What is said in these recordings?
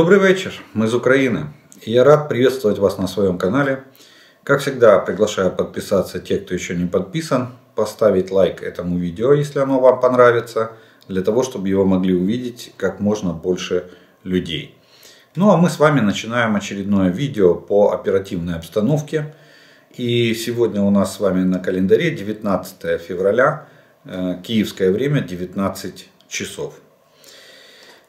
Добрый вечер, мы из Украины, и я рад приветствовать вас на своем канале. Как всегда, приглашаю подписаться те, кто еще не подписан, поставить лайк этому видео, если оно вам понравится, для того, чтобы его могли увидеть как можно больше людей. Ну а мы с вами начинаем очередное видео по оперативной обстановке. И сегодня у нас с вами на календаре 19 февраля, киевское время 19 часов.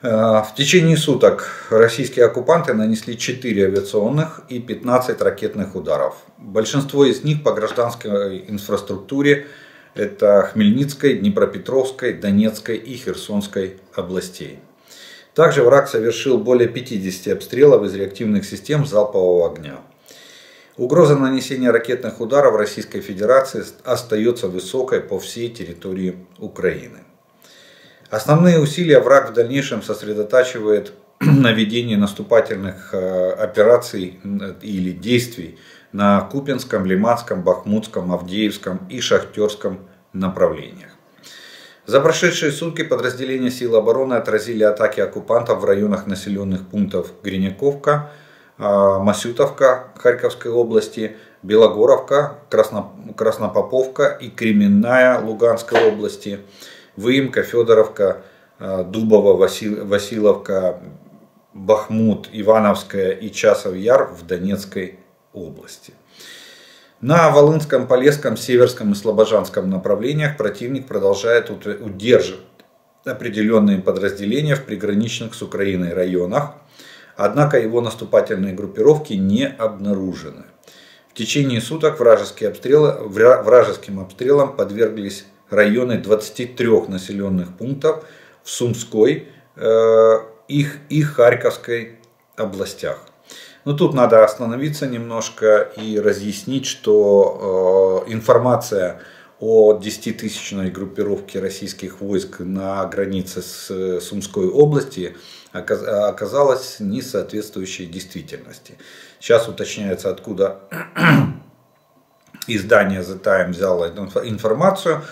В течение суток российские оккупанты нанесли 4 авиационных и 15 ракетных ударов. Большинство из них по гражданской инфраструктуре. Это Хмельницкой, Днепропетровской, Донецкой и Херсонской областей. Также враг совершил более 50 обстрелов из реактивных систем залпового огня. Угроза нанесения ракетных ударов Российской Федерации остается высокой по всей территории Украины. Основные усилия враг в дальнейшем сосредотачивает на ведении наступательных операций или действий на Купинском, Лиманском, Бахмутском, Авдеевском и Шахтерском направлениях. За прошедшие сутки подразделения сил обороны отразили атаки оккупантов в районах населенных пунктов Гриняковка, Масютовка Харьковской области, Белогоровка, Краснопоповка и Кременная Луганской области, Выемка, Федоровка, Дубово, Василовка, Бахмут, Ивановская и Часов-Яр в Донецкой области. На Волынском, Полесском, Северском и Слобожанском направлениях противник продолжает удерживать определенные подразделения в приграничных с Украиной районах, однако его наступательные группировки не обнаружены. В течение суток вражеским обстрелам подверглись районы 23 населенных пунктов в Сумской и Харьковской областях. Но тут надо остановиться немножко и разъяснить, что информация о 10-тысячной группировке российских войск на границе с Сумской областью оказалась не соответствующей действительности. Сейчас уточняется, откуда издание The Times взяло эту информацию.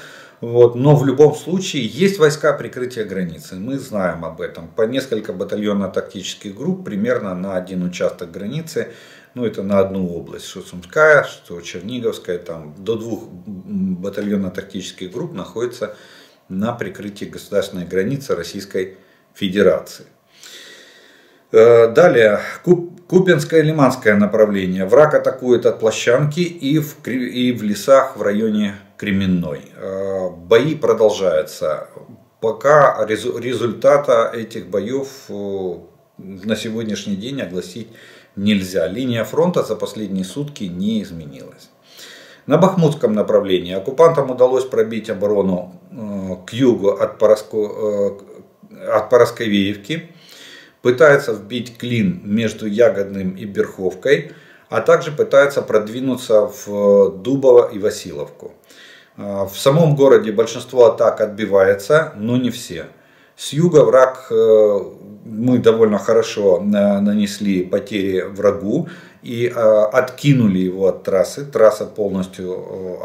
Вот. Но в любом случае есть войска прикрытия границы, мы знаем об этом. По несколько батальонно-тактических групп примерно на один участок границы, ну это на одну область, что Сумская, что Черниговская, там до 2 батальонно-тактических групп находится на прикрытии государственной границы Российской Федерации. Далее, Купинское и Лиманское направление. Враг атакует от Плащанки и в лесах в районе Кременной. Бои продолжаются. Пока результата этих боев на сегодняшний день огласить нельзя. Линия фронта за последние сутки не изменилась. На Бахмутском направлении оккупантам удалось пробить оборону к югу от Поросковеевки. Пытаются вбить клин между Ягодным и Берховкой, а также пытаются продвинуться в Дубово и Василовку. В самом городе большинство атак отбивается, но не все. С юга враг, мы довольно хорошо нанесли потери врагу и откинули его от трассы. Враг полностью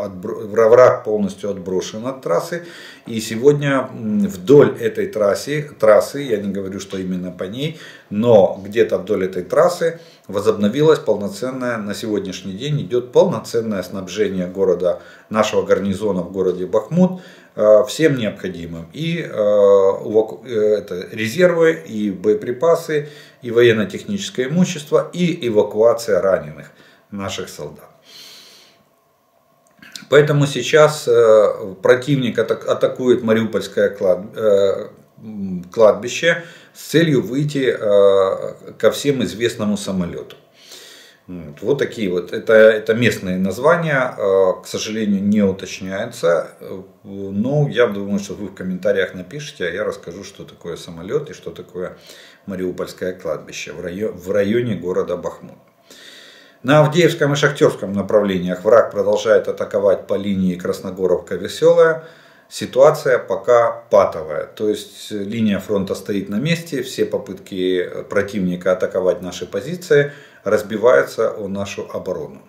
отброшен от трассы. И сегодня вдоль этой трассы, я не говорю, что именно по ней, но где-то вдоль этой трассы возобновилось полноценное, на сегодняшний день идет полноценное снабжение города, нашего гарнизона в городе Бахмут всем необходимым. И это резервы, и боеприпасы, и военно-техническое имущество, и эвакуация раненых наших солдат. Поэтому сейчас противник атакует Мариупольское кладбище с целью выйти ко всем известному самолету. Вот такие вот, это местные названия, к сожалению, не уточняются, но я думаю, что вы в комментариях напишите, а я расскажу, что такое самолет и что такое Мариупольское кладбище в районе города Бахмут. На Авдеевском и Шахтерском направлениях враг продолжает атаковать по линии Красногоровка-Веселая. Ситуация пока патовая, то есть линия фронта стоит на месте, все попытки противника атаковать наши позиции разбиваются о нашу оборону.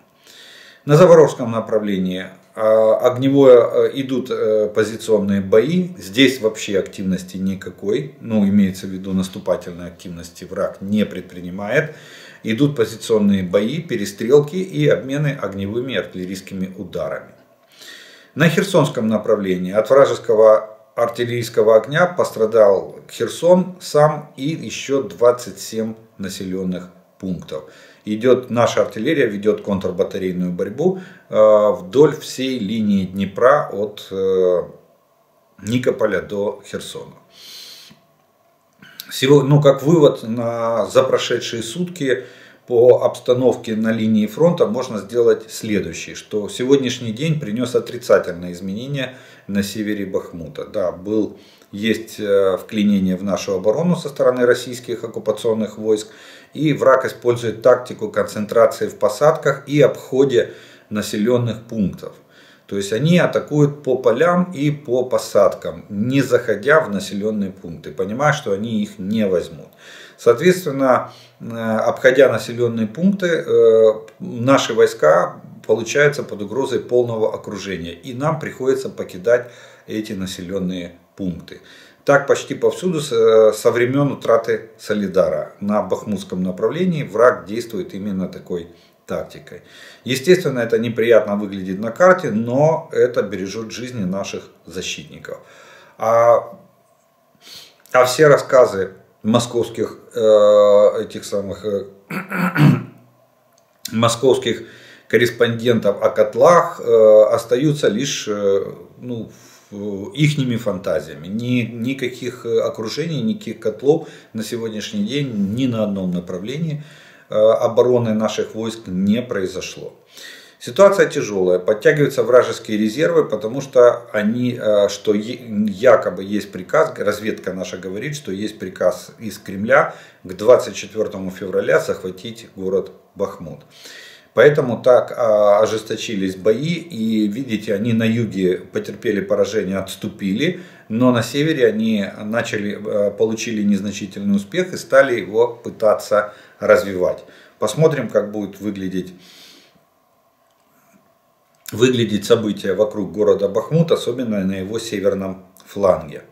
На Запорожском направлении Огневое идут позиционные бои, здесь вообще активности никакой, ну имеется в виду наступательной активности враг не предпринимает. Идут позиционные бои, перестрелки и обмены огневыми и артиллерийскими ударами. На Херсонском направлении от вражеского артиллерийского огня пострадал Херсон сам и еще 27 населенных пунктов. Идет, наша артиллерия ведет контрбатарейную борьбу вдоль всей линии Днепра от Никополя до Херсона. Ну, как вывод, за прошедшие сутки по обстановке на линии фронта можно сделать следующее, что сегодняшний день принес отрицательные изменения на севере Бахмута. Да, есть вклинение в нашу оборону со стороны российских оккупационных войск, и враг использует тактику концентрации в посадках и обходе населенных пунктов. То есть они атакуют по полям и по посадкам, не заходя в населенные пункты, понимая, что они их не возьмут. Соответственно, обходя населенные пункты, наши войска получаются под угрозой полного окружения. И нам приходится покидать эти населенные пункты. Так почти повсюду со времен утраты Солидара на Бахмутском направлении враг действует именно такой тактикой. Естественно, это неприятно выглядит на карте, но это бережет жизни наших защитников. А все рассказы московских, московских корреспондентов о котлах остаются лишь ихними фантазиями. Никаких окружений, никаких котлов на сегодняшний день ни на одном направлении обороны наших войск не произошло. Ситуация тяжелая, подтягиваются вражеские резервы, потому что якобы есть приказ, разведка наша говорит, что есть приказ из Кремля к 24 февраля захватить город Бахмут. Поэтому так ожесточились бои, и видите, они на юге потерпели поражение, отступили, но на севере они получили незначительный успех и стали его пытаться развивать. Посмотрим, как будет выглядеть события вокруг города Бахмут, особенно на его северном фланге.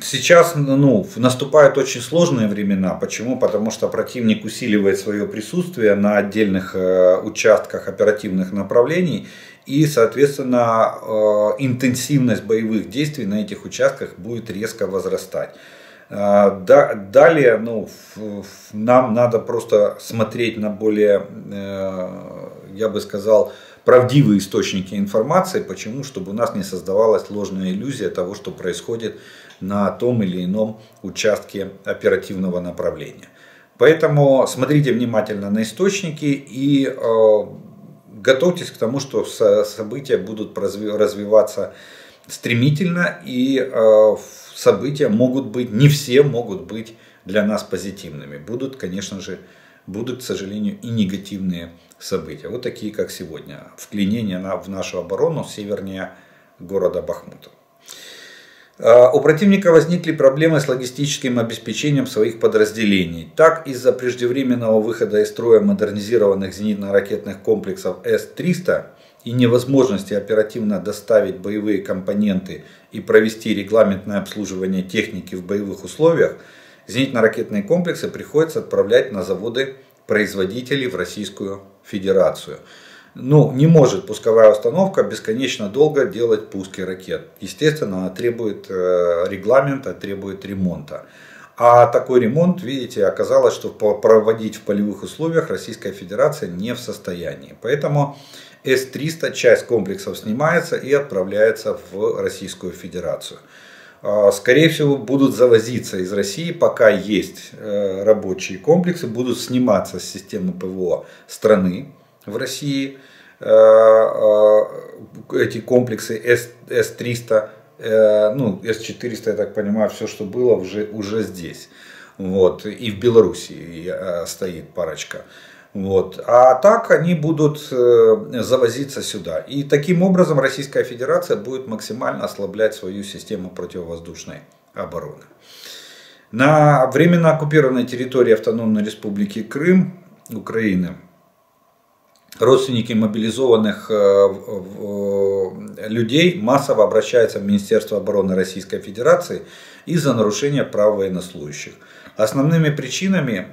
Сейчас наступают очень сложные времена. Почему? Потому что противник усиливает свое присутствие на отдельных участках оперативных направлений. И, соответственно, интенсивность боевых действий на этих участках будет резко возрастать. Далее нам надо просто смотреть на более, я бы сказал, правдивые источники информации. Почему? Чтобы у нас не создавалась ложная иллюзия того, что происходит на том или ином участке оперативного направления. Поэтому смотрите внимательно на источники и готовьтесь к тому, что события будут развиваться стремительно, и события могут быть, не все могут быть для нас позитивными. Будут, конечно же, к сожалению, и негативные события. Вот такие, как сегодня. Вклинение в нашу оборону севернее города Бахмута. У противника возникли проблемы с логистическим обеспечением своих подразделений. Так, из-за преждевременного выхода из строя модернизированных зенитно-ракетных комплексов С-300 и невозможности оперативно доставить боевые компоненты и провести регламентное обслуживание техники в боевых условиях, зенитно-ракетные комплексы приходится отправлять на заводы-производителей в Российскую Федерацию. Не может пусковая установка бесконечно долго делать пуски ракет. Естественно, она требует регламента, требует ремонта. А такой ремонт, видите, оказалось, что проводить в полевых условиях Российская Федерация не в состоянии. Поэтому С-300, часть комплексов снимается и отправляется в Российскую Федерацию. Скорее всего, будут завозиться из России, пока есть рабочие комплексы, будут сниматься с системы ПВО страны. В России эти комплексы С-300, С-400, я так понимаю, все, что было, уже здесь. Вот. И в Белоруссии стоит парочка. Вот. А так они будут завозиться сюда. И таким образом Российская Федерация будет максимально ослаблять свою систему противовоздушной обороны. На временно оккупированной территории Автономной Республики Крым, Украины, родственники мобилизованных людей массово обращаются в Министерство обороны Российской Федерации из-за нарушения прав военнослужащих. Основными причинами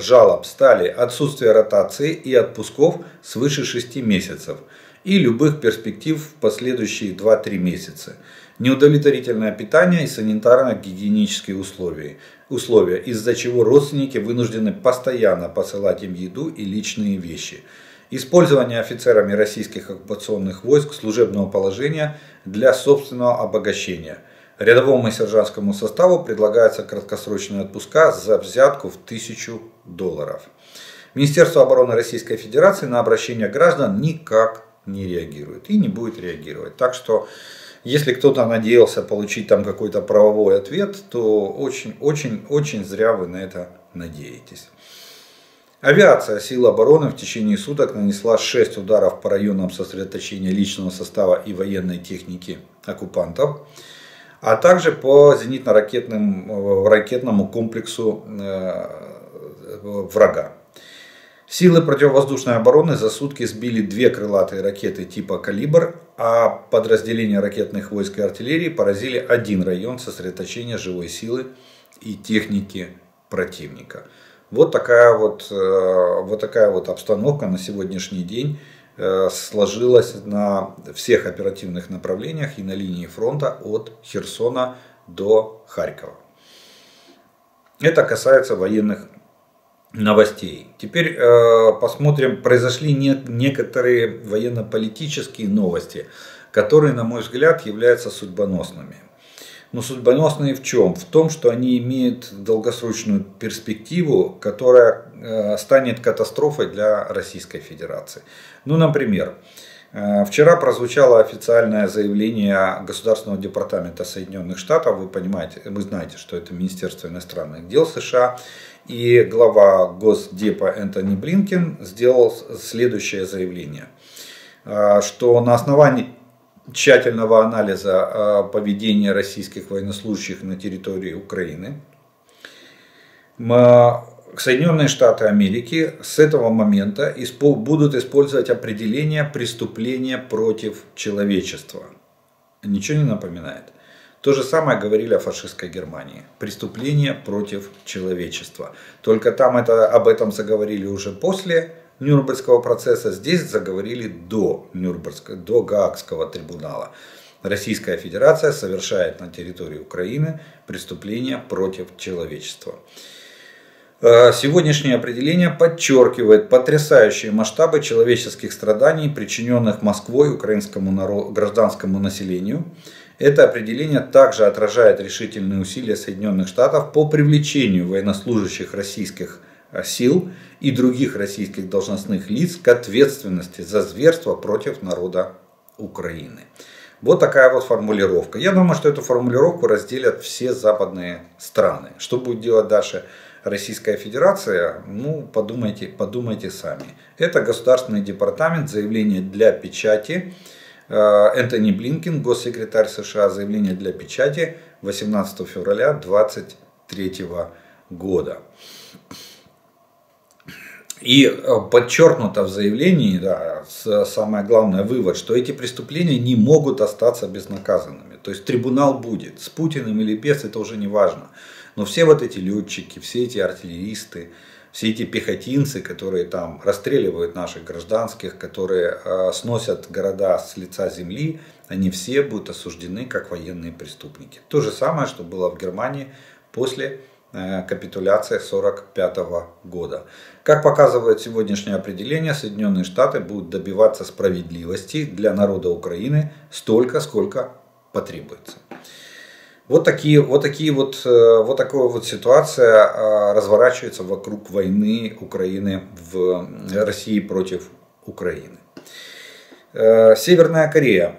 жалоб стали отсутствие ротации и отпусков свыше 6 месяцев и любых перспектив в последующие 2-3 месяца, неудовлетворительное питание и санитарно-гигиенические условия, из-за чего родственники вынуждены постоянно посылать им еду и личные вещи. Использование офицерами российских оккупационных войск служебного положения для собственного обогащения. Рядовому и сержантскому составу предлагаются краткосрочные отпуска за взятку в $1000. Министерство обороны Российской Федерации на обращение граждан никак не реагирует и не будет реагировать. Так что, если кто-то надеялся получить там какой-то правовой ответ, то очень-очень-очень зря вы на это надеетесь. Авиация сил обороны в течение суток нанесла 6 ударов по районам сосредоточения личного состава и военной техники оккупантов, а также по зенитно-ракетному комплексу врага. Силы противовоздушной обороны за сутки сбили 2 крылатые ракеты типа «Калибр», а подразделения ракетных войск и артиллерии поразили 1 район сосредоточения живой силы и техники противника. Вот такая вот обстановка на сегодняшний день сложилась на всех оперативных направлениях и на линии фронта от Херсона до Харькова. Это касается военных новостей. Теперь посмотрим, произошли некоторые военно-политические новости, которые, на мой взгляд, являются судьбоносными. Но судьбоносные в чем? В том, что они имеют долгосрочную перспективу, которая станет катастрофой для Российской Федерации. Ну, например, вчера прозвучало официальное заявление Государственного департамента Соединенных Штатов. Вы понимаете, вы знаете, что это Министерство иностранных дел США. И глава Госдепа Энтони Блинкен сделал следующее заявление, что на основании тщательного анализа поведения российских военнослужащих на территории Украины, Соединенные Штаты Америки с этого момента будут использовать определение преступления против человечества. Ничего не напоминает. То же самое говорили о фашистской Германии. Преступление против человечества. Только там об этом заговорили уже после Нюрнбергского процесса, здесь заговорили до Гаагского трибунала. Российская Федерация совершает на территории Украины преступление против человечества. Сегодняшнее определение подчеркивает потрясающие масштабы человеческих страданий, причиненных Москвой украинскому гражданскому населению. Это определение также отражает решительные усилия Соединенных Штатов по привлечению военнослужащих российских сил и других российских должностных лиц к ответственности за зверство против народа Украины. Вот такая вот формулировка. Я думаю, что эту формулировку разделят все западные страны. Что будет делать дальше Российская Федерация? Ну, подумайте сами. Это Государственный департамент, заявление для печати. Энтони Блинкен, госсекретарь США, заявление для печати 18 февраля 2023 года. И подчеркнуто в заявлении, да, самое главное вывод, что эти преступления не могут остаться безнаказанными. То есть трибунал будет, с Путиным или без, это уже не важно. Но все вот эти летчики, все эти артиллеристы, все эти пехотинцы, которые там расстреливают наших гражданских, которые сносят города с лица земли, они все будут осуждены как военные преступники. То же самое, что было в Германии после капитуляции 1945 года. Как показывает сегодняшнее определение, Соединенные Штаты будут добиваться справедливости для народа Украины столько, сколько потребуется. Вот такая вот ситуация разворачивается вокруг войны Украины в России против Украины. Северная Корея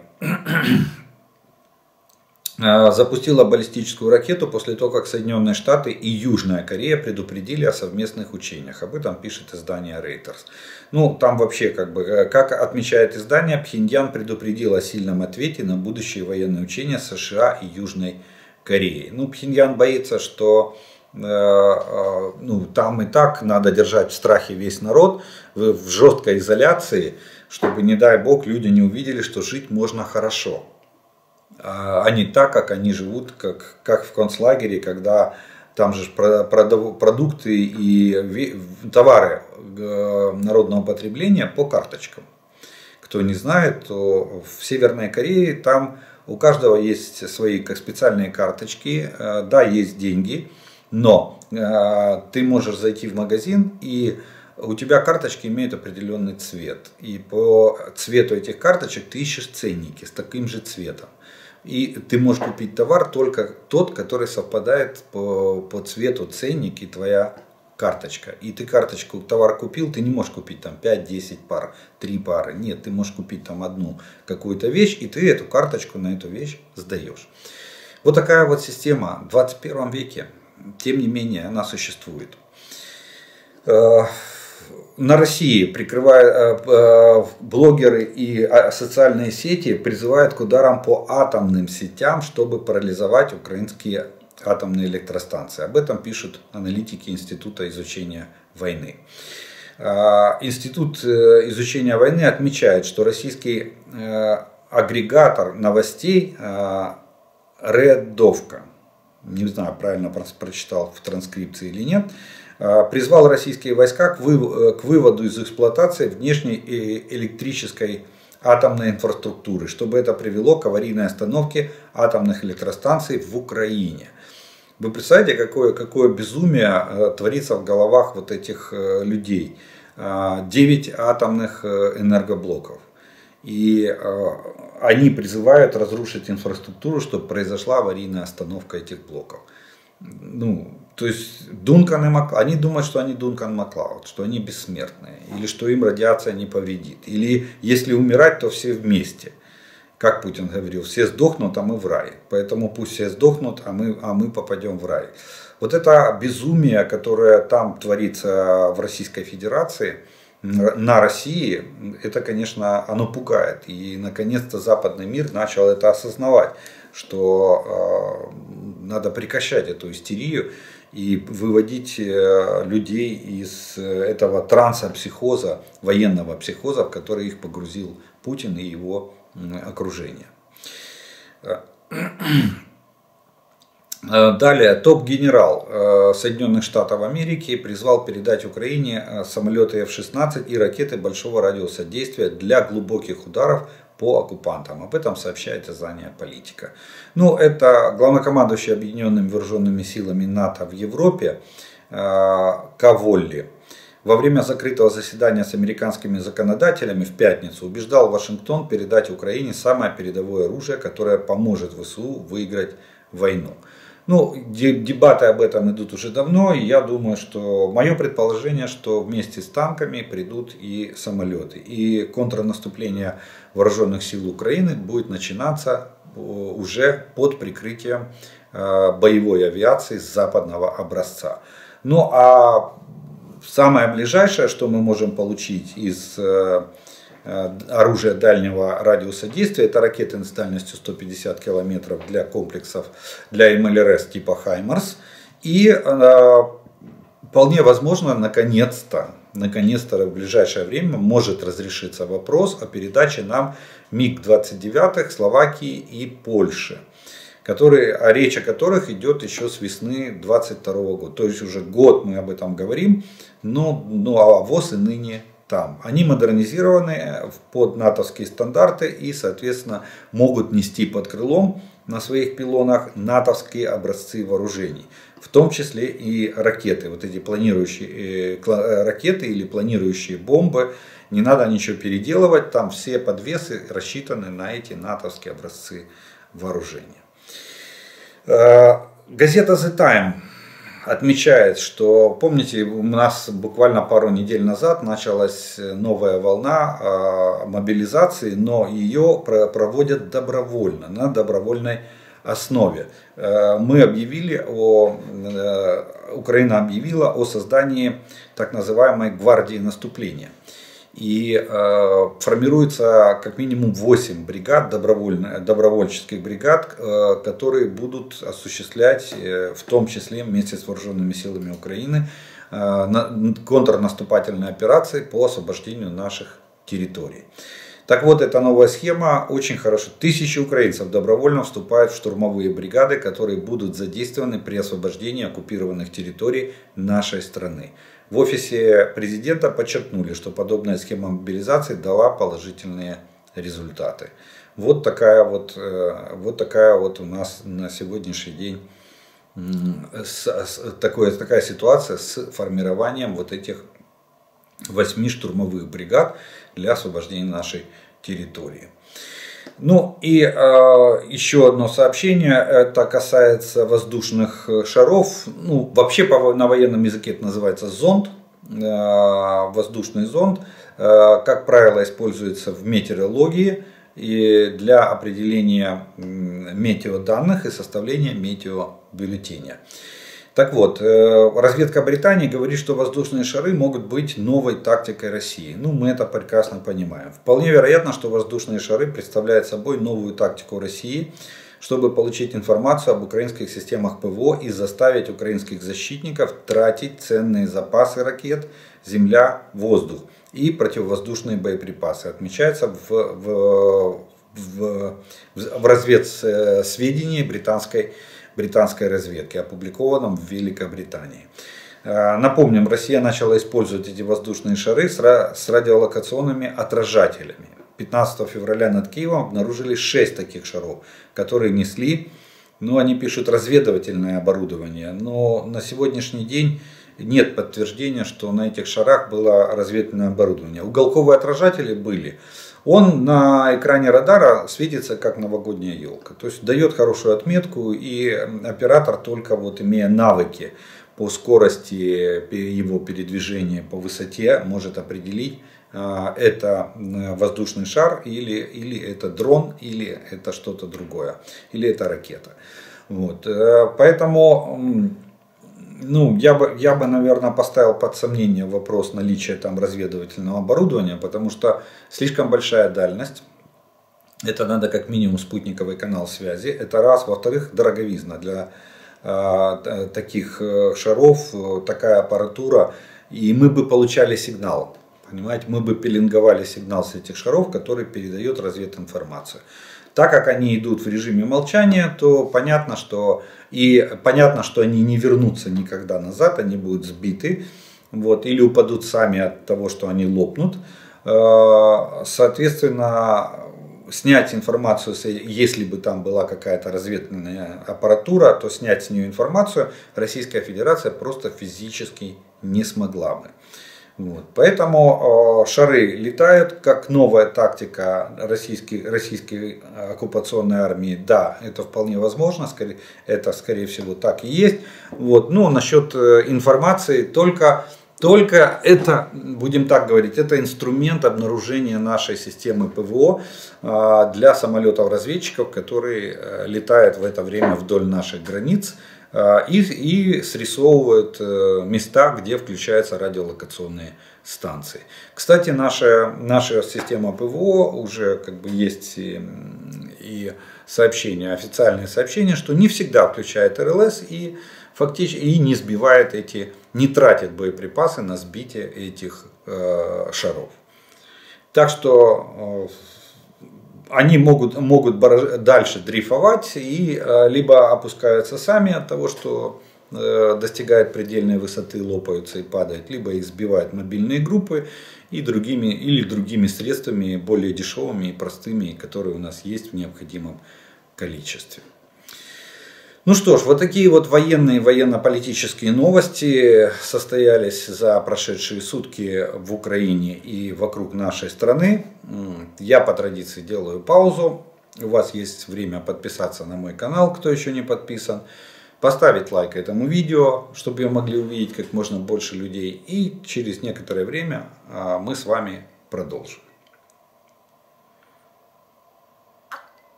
запустила баллистическую ракету после того, как Соединенные Штаты и Южная Корея предупредили о совместных учениях. Об этом пишет издание Reuters. Ну, там вообще, как отмечает издание, Пхеньян предупредил о сильном ответе на будущие военные учения США и Южной Кореи. Ну, Пхеньян боится, что ну, там и так надо держать в страхе весь народ, в жесткой изоляции, чтобы, не дай бог, люди не увидели, что жить можно хорошо. А не так, как они живут, как в концлагере, когда там же продукты и товары народного потребления по карточкам. Кто не знает, то в Северной Корее там у каждого есть свои специальные карточки, да, есть деньги, но ты можешь зайти в магазин, и у тебя карточки имеют определенный цвет. И по цвету этих карточек ты ищешь ценники с таким же цветом. И ты можешь купить товар только тот, который совпадает по цвету ценник и твоя карточка. И ты товар купил, ты не можешь купить там 5-10 пар, 3 пары. Нет, ты можешь купить там одну какую-то вещь, и ты эту карточку на эту вещь сдаешь. Вот такая вот система в 21 веке. Тем не менее, она существует. На России блогеры и социальные сети призывают к ударам по атомным сетям, чтобы парализовать украинские атомные электростанции. Об этом пишут аналитики Института изучения войны. Институт изучения войны отмечает, что российский агрегатор новостей Редовка, не знаю, правильно прочитал в транскрипции или нет, призвал российские войска к выводу из эксплуатации внешней электрической атомной инфраструктуры, чтобы это привело к аварийной остановке атомных электростанций в Украине. Вы представляете, какое безумие творится в головах вот этих людей? 9 атомных энергоблоков. И они призывают разрушить инфраструктуру, чтобы произошла аварийная остановка этих блоков. Ну, то есть они думают, что они Дункан Маклауд, что они бессмертные, или что им радиация не повредит, или если умирать, то все вместе. Как Путин говорил, все сдохнут, а мы в рай. Поэтому пусть все сдохнут, а мы попадем в рай. Вот это безумие, которое там творится в Российской Федерации, на России, это, конечно, оно пугает. И, наконец-то, западный мир начал это осознавать, что надо прекращать эту истерию и выводить людей из этого транса психоза, военного психоза, в который их погрузил Путин и его окружение. Далее, топ-генерал Соединенных Штатов Америки призвал передать Украине самолеты F-16 и ракеты большого радиуса действия для глубоких ударов по оккупантам. Об этом сообщает издание Политика. Ну, это главнокомандующий Объединенными Вооруженными Силами НАТО в Европе Каволли во время закрытого заседания с американскими законодателями в пятницу убеждал Вашингтон передать Украине самое передовое оружие, которое поможет ВСУ выиграть войну. Ну, дебаты об этом идут уже давно, и я думаю, что мое предположение, что вместе с танками придут и самолеты. И контрнаступление вооруженных сил Украины будет начинаться уже под прикрытием боевой авиации западного образца. Ну, а самое ближайшее, что мы можем получить из оружие дальнего радиуса действия, это ракеты с дальностью 150 километров для комплексов, для МЛРС типа Хаймерс. И вполне возможно, наконец-то в ближайшее время может разрешиться вопрос о передаче нам МиГ-29 Словакии и Польши, речь о которых идет еще с весны 2022 года. То есть уже год мы об этом говорим, но а ВОЗ и ныне там. Они модернизированы под натовские стандарты и, соответственно, могут нести под крылом на своих пилонах натовские образцы вооружений, в том числе и ракеты. Вот эти планирующие ракеты или планирующие бомбы, не надо ничего переделывать, там все подвесы рассчитаны на эти натовские образцы вооружения. Газета The Times отмечает, что, помните, у нас буквально пару недель назад началась новая волна мобилизации, но ее проводят добровольно, на добровольной основе. Украина объявила о создании так называемой Гвардии наступления. и формируется как минимум 8 бригад, добровольческих бригад, которые будут осуществлять, в том числе вместе с вооруженными силами Украины, контрнаступательные операции по освобождению наших территорий. Так вот, эта новая схема очень хорошо. 1000 украинцев добровольно вступают в штурмовые бригады, которые будут задействованы при освобождении оккупированных территорий нашей страны. В офисе президента подчеркнули, что подобная схема мобилизации дала положительные результаты. Вот такая у нас на сегодняшний день такая ситуация с формированием вот этих 8 штурмовых бригад для освобождения нашей территории. Ну и еще одно сообщение, это касается воздушных шаров. Ну, вообще на военном языке это называется зонд, воздушный зонд. Как правило, используется в метеорологии и для определения метеоданных и составления метеобюллетеня. Так вот, разведка Британии говорит, что воздушные шары могут быть новой тактикой России. Ну, мы это прекрасно понимаем. Вполне вероятно, что воздушные шары представляют собой новую тактику России, чтобы получить информацию об украинских системах ПВО и заставить украинских защитников тратить ценные запасы ракет, земля, воздух и противовоздушные боеприпасы. Отмечается в разведсведении британской разведки, опубликованном в Великобритании. Напомним, Россия начала использовать эти воздушные шары с радиолокационными отражателями. 15 февраля над Киевом обнаружили 6 таких шаров, которые несли, ну, они пишут, разведывательное оборудование, но на сегодняшний день нет подтверждения, что на этих шарах было разведывательное оборудование. Уголковые отражатели были. Он на экране радара светится как новогодняя елка, то есть дает хорошую отметку, и оператор, только вот имея навыки по скорости его передвижения, по высоте, может определить, это воздушный шар или это дрон, или это что-то другое, или это ракета. Вот. Поэтому... Ну, я бы, наверное, поставил под сомнение вопрос наличия там разведывательного оборудования, потому что слишком большая дальность. Это надо как минимум спутниковый канал связи. Это раз. Во-вторых, дороговизна для таких шаров, такая аппаратура. И мы бы получали сигнал. Понимаете, мы бы пеленговали сигнал с этих шаров, который передает развединформацию. Так как они идут в режиме молчания, то понятно, что они не вернутся никогда назад, они будут сбиты, вот, или упадут сами от того, что они лопнут. Соответственно, снять информацию, если бы там была какая-то разведывательная аппаратура, то снять с нее информацию Российская Федерация просто физически не смогла бы. Вот. Поэтому шары летают как новая тактика российской оккупационной армии. Да, это вполне возможно, скорее всего так и есть. Вот. Но насчет информации, только это, будем так говорить, это инструмент обнаружения нашей системы ПВО для самолетов-разведчиков, которые летают в это время вдоль наших границ. И срисовывают места, где включаются радиолокационные станции. Кстати, наша система ПВО, уже как бы есть и сообщения, официальные сообщения, что не всегда включает РЛС и фактически не сбивает не тратит боеприпасы на сбитие этих шаров. Так что... Они могут дальше дрейфовать и либо опускаются сами от того, что достигают предельной высоты, лопаются и падают, либо их сбивают мобильные группы и другими средствами, более дешевыми и простыми, которые у нас есть в необходимом количестве. Ну что ж, вот такие вот военно-политические новости состоялись за прошедшие сутки в Украине и вокруг нашей страны. Я по традиции делаю паузу. У вас есть время подписаться на мой канал, кто еще не подписан. Поставить лайк этому видео, чтобы его могли увидеть как можно больше людей. И через некоторое время мы с вами продолжим.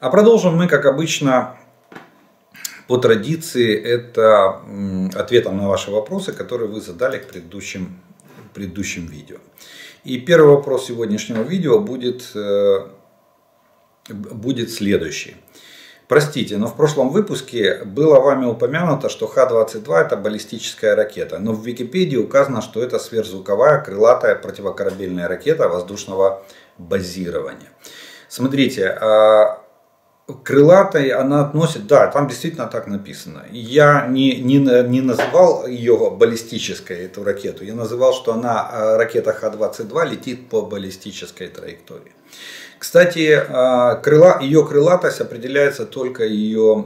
А продолжим мы, как обычно, По традиции это ответом на ваши вопросы, которые вы задали к предыдущим видео. И первый вопрос сегодняшнего видео будет следующий. Простите, но в прошлом выпуске было вами упомянуто, что Х-22 это баллистическая ракета, но в Википедии указано, что это сверхзвуковая крылатая противокорабельная ракета воздушного базирования. Смотрите, крылатой она относит, да, там действительно так написано. Я не называл ее баллистической, эту ракету, я называл, что она, ракета Х-22, летит по баллистической траектории. Кстати, ее крылатость определяется только ее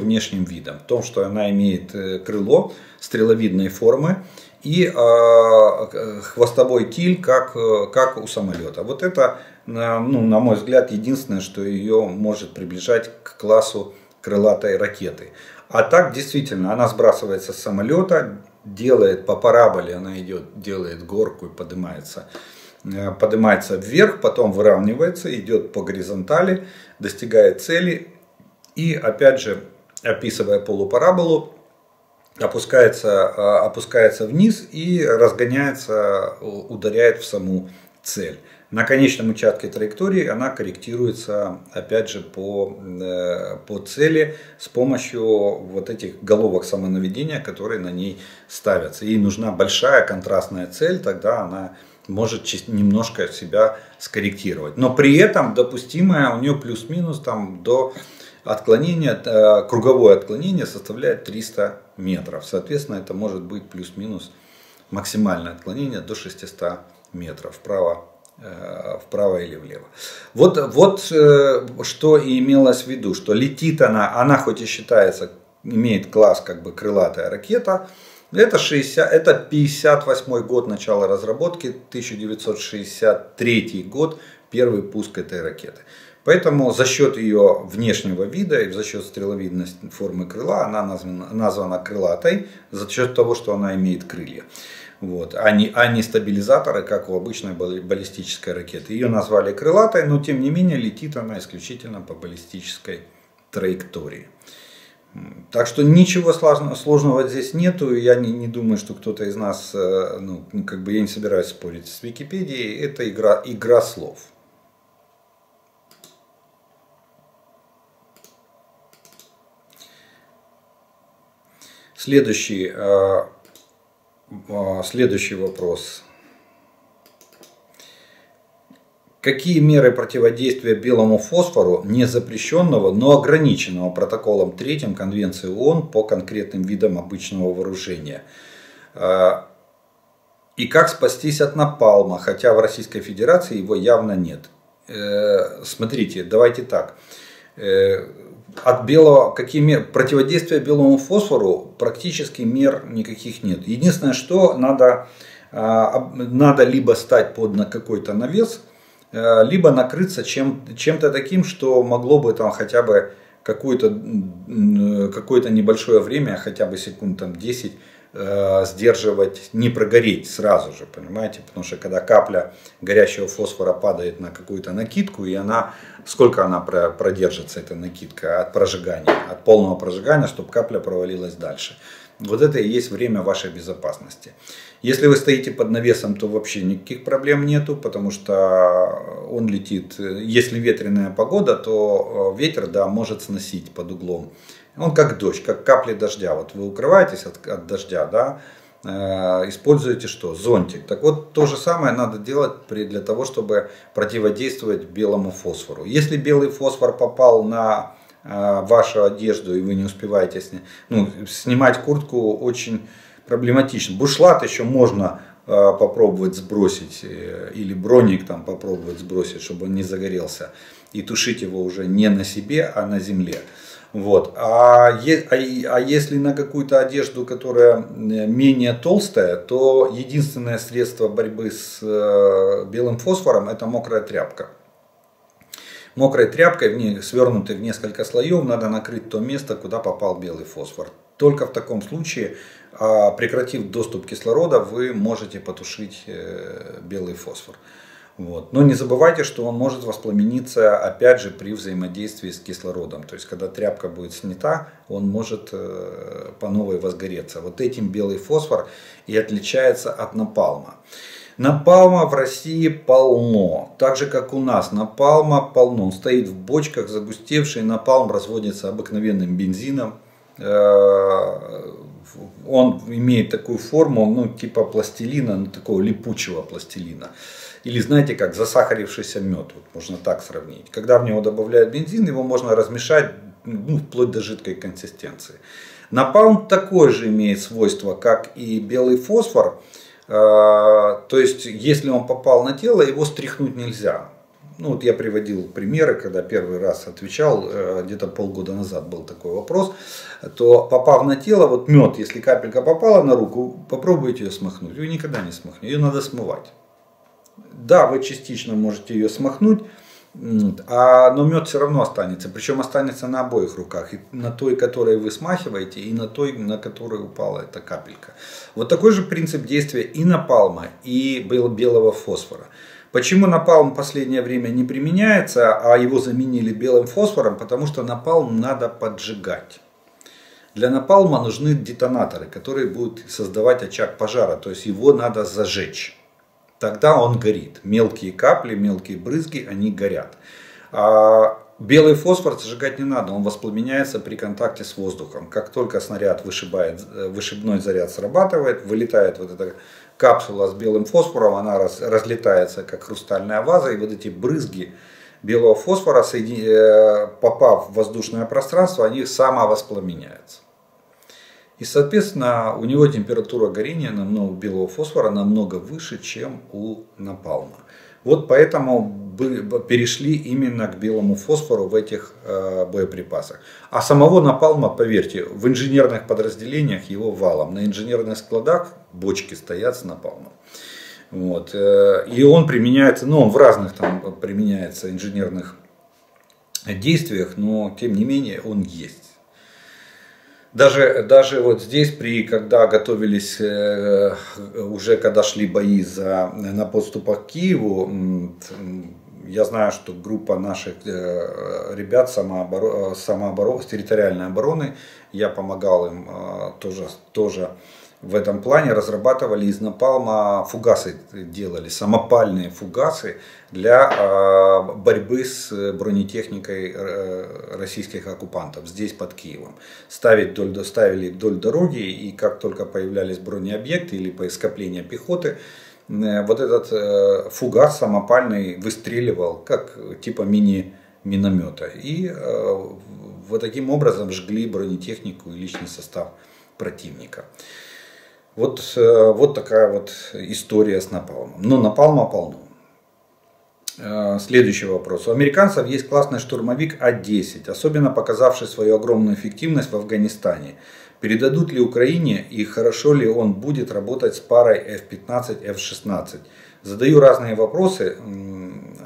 внешним видом. В том, что она имеет крыло стреловидной формы и хвостовой киль, как у самолета. Вот это, ну, на мой взгляд, единственное, что ее может приближать к классу крылатой ракеты. А так, действительно, она сбрасывается с самолета, делает по параболе, она идет, делает горку и поднимается вверх, потом выравнивается, идет по горизонтали, достигает цели и, опять же, описывая полупараболу, опускается вниз и разгоняется, ударяет в саму цель. На конечном участке траектории она корректируется, опять же, по цели с помощью вот этих головок самонаведения, которые на ней ставятся. Ей нужна большая контрастная цель, тогда она может немножко себя скорректировать. Но при этом допустимое у нее плюс-минус там до отклонения, круговое отклонение составляет 300 метров. Соответственно, это может быть плюс-минус максимальное отклонение до 600 метров вправо или влево. Вот что и имелось в виду, что летит она хоть и считается, имеет класс как бы крылатая ракета. Это 58 год начала разработки, 1963 год первый пуск этой ракеты. Поэтому за счет ее внешнего вида и за счет стреловидности формы крыла она названа крылатой, за счет того, что она имеет крылья. Вот, а не стабилизаторы, как у обычной баллистической ракеты. Ее назвали крылатой, но тем не менее летит она исключительно по баллистической траектории. Так что ничего сложного здесь нету. Я не думаю, что кто-то из нас, ну, как бы я не собираюсь спорить с Википедией. Это игра слов. Следующий вопрос. Какие меры противодействия белому фосфору, не запрещенного, но ограниченного протоколом 3 Конвенции ООН по конкретным видам обычного вооружения? И как спастись от напалма, хотя в Российской Федерации его явно нет? Смотрите, давайте так. Какие меры противодействия белому фосфору, практически мер никаких нет. Единственное, что надо либо стать под какой-то навес, либо накрыться чем-то таким, что могло бы там хотя бы какое-то небольшое время, хотя бы секунд там 10, сдерживать, не прогореть сразу же, понимаете? Потому что когда капля горящего фосфора падает на какую-то накидку, и сколько она продержится, эта накидка, от полного прожигания, чтобы капля провалилась дальше. Вот это и есть время вашей безопасности. Если вы стоите под навесом, то вообще никаких проблем нету, потому что он летит. Если ветреная погода, то ветер, да, может сносить под углом. Он как дождь, как капли дождя. Вот вы укрываетесь от дождя, да, используете что? Зонтик. Так вот, то же самое надо делать для того, чтобы противодействовать белому фосфору. Если белый фосфор попал на вашу одежду и вы не успеваете снимать куртку, очень проблематично. Бушлат еще можно попробовать сбросить, или броник там попробовать сбросить, чтобы он не загорелся, и тушить его уже не на себе, а на земле. Вот. А если на какую-то одежду, которая менее толстая, то единственное средство борьбы с белым фосфором — это мокрая тряпка. Мокрой тряпкой, свернутой в несколько слоев, надо накрыть то место, куда попал белый фосфор. Только в таком случае, прекратив доступ кислорода, вы можете потушить белый фосфор. Вот. Но не забывайте, что он может воспламениться, опять же, при взаимодействии с кислородом. То есть, когда тряпка будет снята, он может по новой возгореться. Вот этим белый фосфор и отличается от напалма. Напалма в России полно, так же как у нас напалма полно. Он стоит в бочках, загустевший напалм разводится обыкновенным бензином. Он имеет такую форму, ну, типа пластилина, ну, такого липучего пластилина. Или, знаете, как засахарившийся мед, вот можно так сравнить. Когда в него добавляют бензин, его можно размешать, ну, вплоть до жидкой консистенции. Напалм такое же имеет свойство, как и белый фосфор. То есть, если он попал на тело, его стряхнуть нельзя. Ну, вот я приводил примеры, когда первый раз отвечал, где-то полгода назад был такой вопрос, то попав на тело, вот мед, если капелька попала на руку, попробуйте ее смахнуть. Ее никогда не смахнете, ее надо смывать. Да, вы частично можете ее смахнуть, но мед все равно останется. Причем останется на обоих руках. И на той, которой вы смахиваете, и на той, на которой упала эта капелька. Вот такой же принцип действия и напалма, и белого фосфора. Почему напалм в последнее время не применяется, а его заменили белым фосфором? Потому что напалм надо поджигать. Для напалма нужны детонаторы, которые будут создавать очаг пожара. То есть его надо зажечь. Тогда он горит. Мелкие капли, мелкие брызги, они горят. А белый фосфор сжигать не надо, он воспламеняется при контакте с воздухом. Как только снаряд вышибает, вышибной заряд срабатывает, вылетает вот эта капсула с белым фосфором, она разлетается как хрустальная ваза, и вот эти брызги белого фосфора, попав в воздушное пространство, они самовоспламеняются. И, соответственно, у него температура горения белого фосфора намного выше, чем у напалма. Вот поэтому перешли именно к белому фосфору в этих боеприпасах. А самого напалма, поверьте, в инженерных подразделениях его валом. На инженерных складах бочки стоят с напалмом. Вот. И он применяется, ну, он в разных там применяется инженерных действиях, но тем не менее он есть. Даже вот здесь, когда готовились, уже когда шли бои на подступах к Киеву, я знаю, что группа наших ребят с территориальной обороны, я помогал им тоже в этом плане, разрабатывали из напалма фугасы, делали самопальные фугасы для борьбы с бронетехникой российских оккупантов здесь под Киевом. Ставили вдоль дороги, и как только появлялись бронеобъекты или скопления пехоты, вот этот фугас самопальный выстреливал, как типа мини-миномета. И вот таким образом жгли бронетехнику и личный состав противника. Вот такая вот история с напалмом. Но напалма полно. Следующий вопрос. У американцев есть классный штурмовик А-10, особенно показавший свою огромную эффективность в Афганистане. Передадут ли Украине и хорошо ли он будет работать с парой F-15, F-16? Задаю разные вопросы,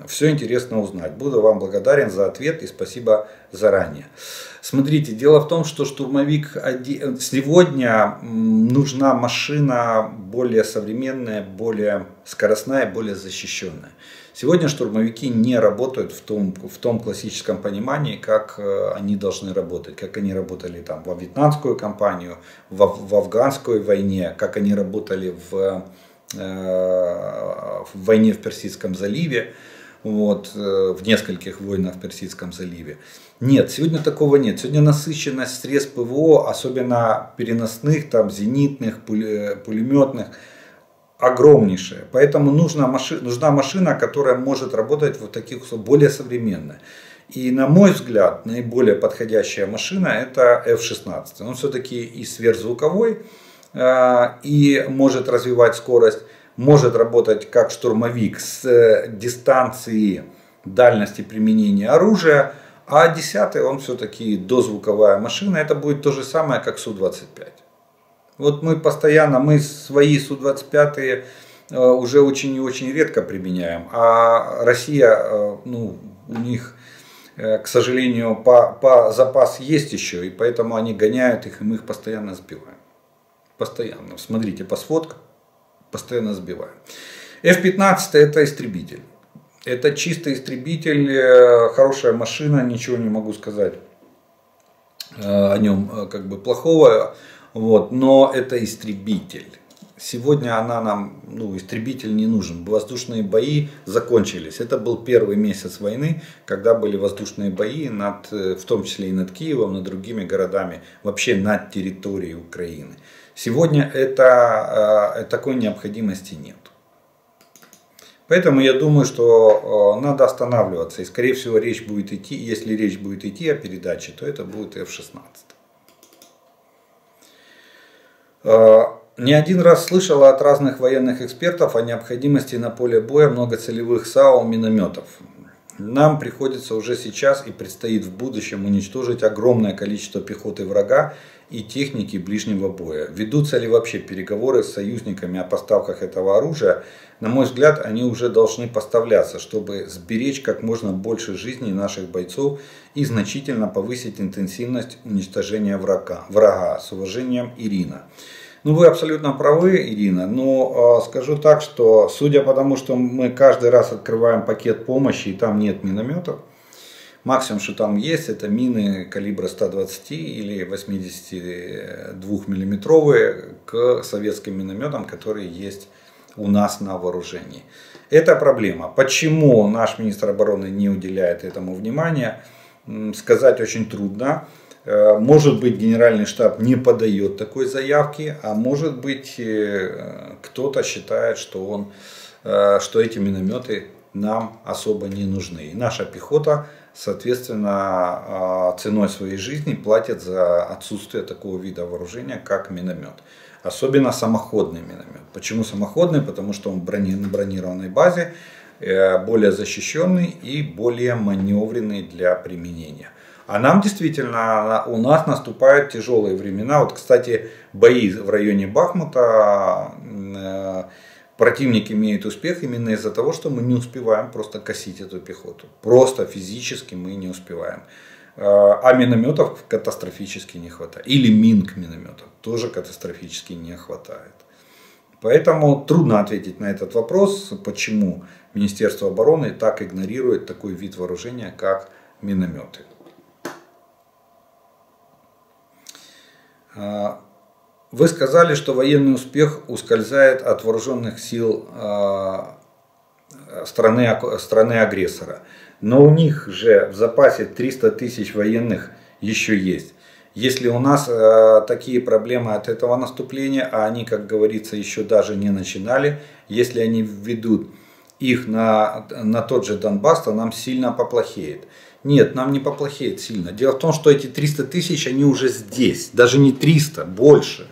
все интересно узнать. Буду вам благодарен за ответ и спасибо заранее. Смотрите, дело в том, что штурмовик сегодня нужна машина более современная, более скоростная, более защищенная. Сегодня штурмовики не работают в том классическом понимании, как они должны работать. Как они работали там во вьетнамскую кампанию, в афганской войне, как они работали в войне в Персидском заливе. Вот, в нескольких войнах в Персидском заливе. Нет, сегодня такого нет. Сегодня насыщенность средств ПВО, особенно переносных, там, зенитных, пулеметных, огромнейшая. Поэтому нужна машина, которая может работать в таких условиях, более современная. И, на мой взгляд, наиболее подходящая машина — это F-16. Он все-таки и сверхзвуковой, и может развивать скорость. Может работать как штурмовик с дистанции дальности применения оружия, а 10-й он все-таки дозвуковая машина, это будет то же самое, как Су-25. Вот мы свои Су-25 уже очень и очень редко применяем, а Россия, ну, у них, к сожалению, запас есть еще, и поэтому они гоняют их, и мы их постоянно сбиваем. Постоянно, смотрите по сфоткам. Постоянно сбиваем. F-15 это истребитель. Это чистый истребитель, хорошая машина, ничего не могу сказать о нем как бы плохого, вот, но это истребитель. Сегодня она нам, ну, истребитель не нужен. Воздушные бои закончились. Это был первый месяц войны, когда были воздушные бои, в том числе и над Киевом, над другими городами, вообще над территорией Украины. Сегодня это, такой необходимости нет. Поэтому я думаю, что надо останавливаться. И, скорее всего, речь будет идти, если речь будет идти о передаче, то это будет F-16. Не один раз слышала от разных военных экспертов о необходимости на поле боя многоцелевых САУ минометов. Нам приходится уже сейчас и предстоит в будущем уничтожить огромное количество пехоты врага и техники ближнего боя. Ведутся ли вообще переговоры с союзниками о поставках этого оружия? На мой взгляд, они уже должны поставляться, чтобы сберечь как можно больше жизней наших бойцов и значительно повысить интенсивность уничтожения врага. С уважением, Ирина. Ну, вы абсолютно правы, Ирина, но скажу так, что судя по тому, что мы каждый раз открываем пакет помощи и там нет минометов, максимум, что там есть, это мины калибра 120 или 82-миллиметровые к советским минометам, которые есть у нас на вооружении. Это проблема. Почему наш министр обороны не уделяет этому внимания, сказать очень трудно. Может быть, генеральный штаб не подает такой заявки, а может быть, кто-то считает, что эти минометы нам особо не нужны. И наша пехота, соответственно, ценой своей жизни платит за отсутствие такого вида вооружения, как миномет. Особенно самоходный миномет. Почему самоходный? Потому что он на бронированной базе, более защищенный и более маневренный для применения. А нам действительно, у нас наступают тяжелые времена. Вот, кстати, бои в районе Бахмута, противник имеет успех именно из-за того, что мы не успеваем просто косить эту пехоту. Просто физически мы не успеваем. А минометов катастрофически не хватает. Или мин к минометам тоже катастрофически не хватает. Поэтому трудно ответить на этот вопрос, почему Министерство обороны так игнорирует такой вид вооружения, как минометы. Вы сказали, что военный успех ускользает от вооруженных сил страны-агрессора. Но у них же в запасе 300 тысяч военных еще есть. Если у нас такие проблемы от этого наступления, а они, как говорится, еще даже не начинали, если они введут их на тот же Донбасс, то нам сильно поплохеет. Нет, нам не поплохеет сильно. Дело в том, что эти 300 тысяч, они уже здесь. Даже не 300, больше.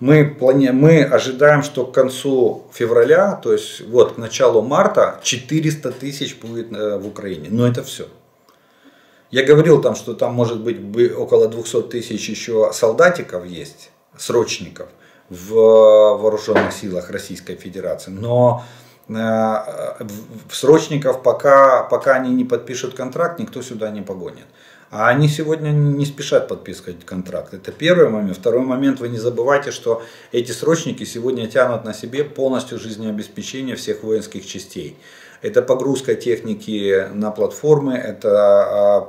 Мы ожидаем, что к концу февраля, то есть вот к началу марта, 400 тысяч будет в Украине. Но это все. Я говорил там, что там может быть около 200 тысяч еще солдатиков есть, срочников в вооруженных силах Российской Федерации. Но срочников, пока они не подпишут контракт, никто сюда не погонит. А они сегодня не спешат подписывать контракт. Это первый момент. Второй момент, вы не забывайте, что эти срочники сегодня тянут на себе полностью жизнеобеспечение всех воинских частей. Это погрузка техники на платформы, это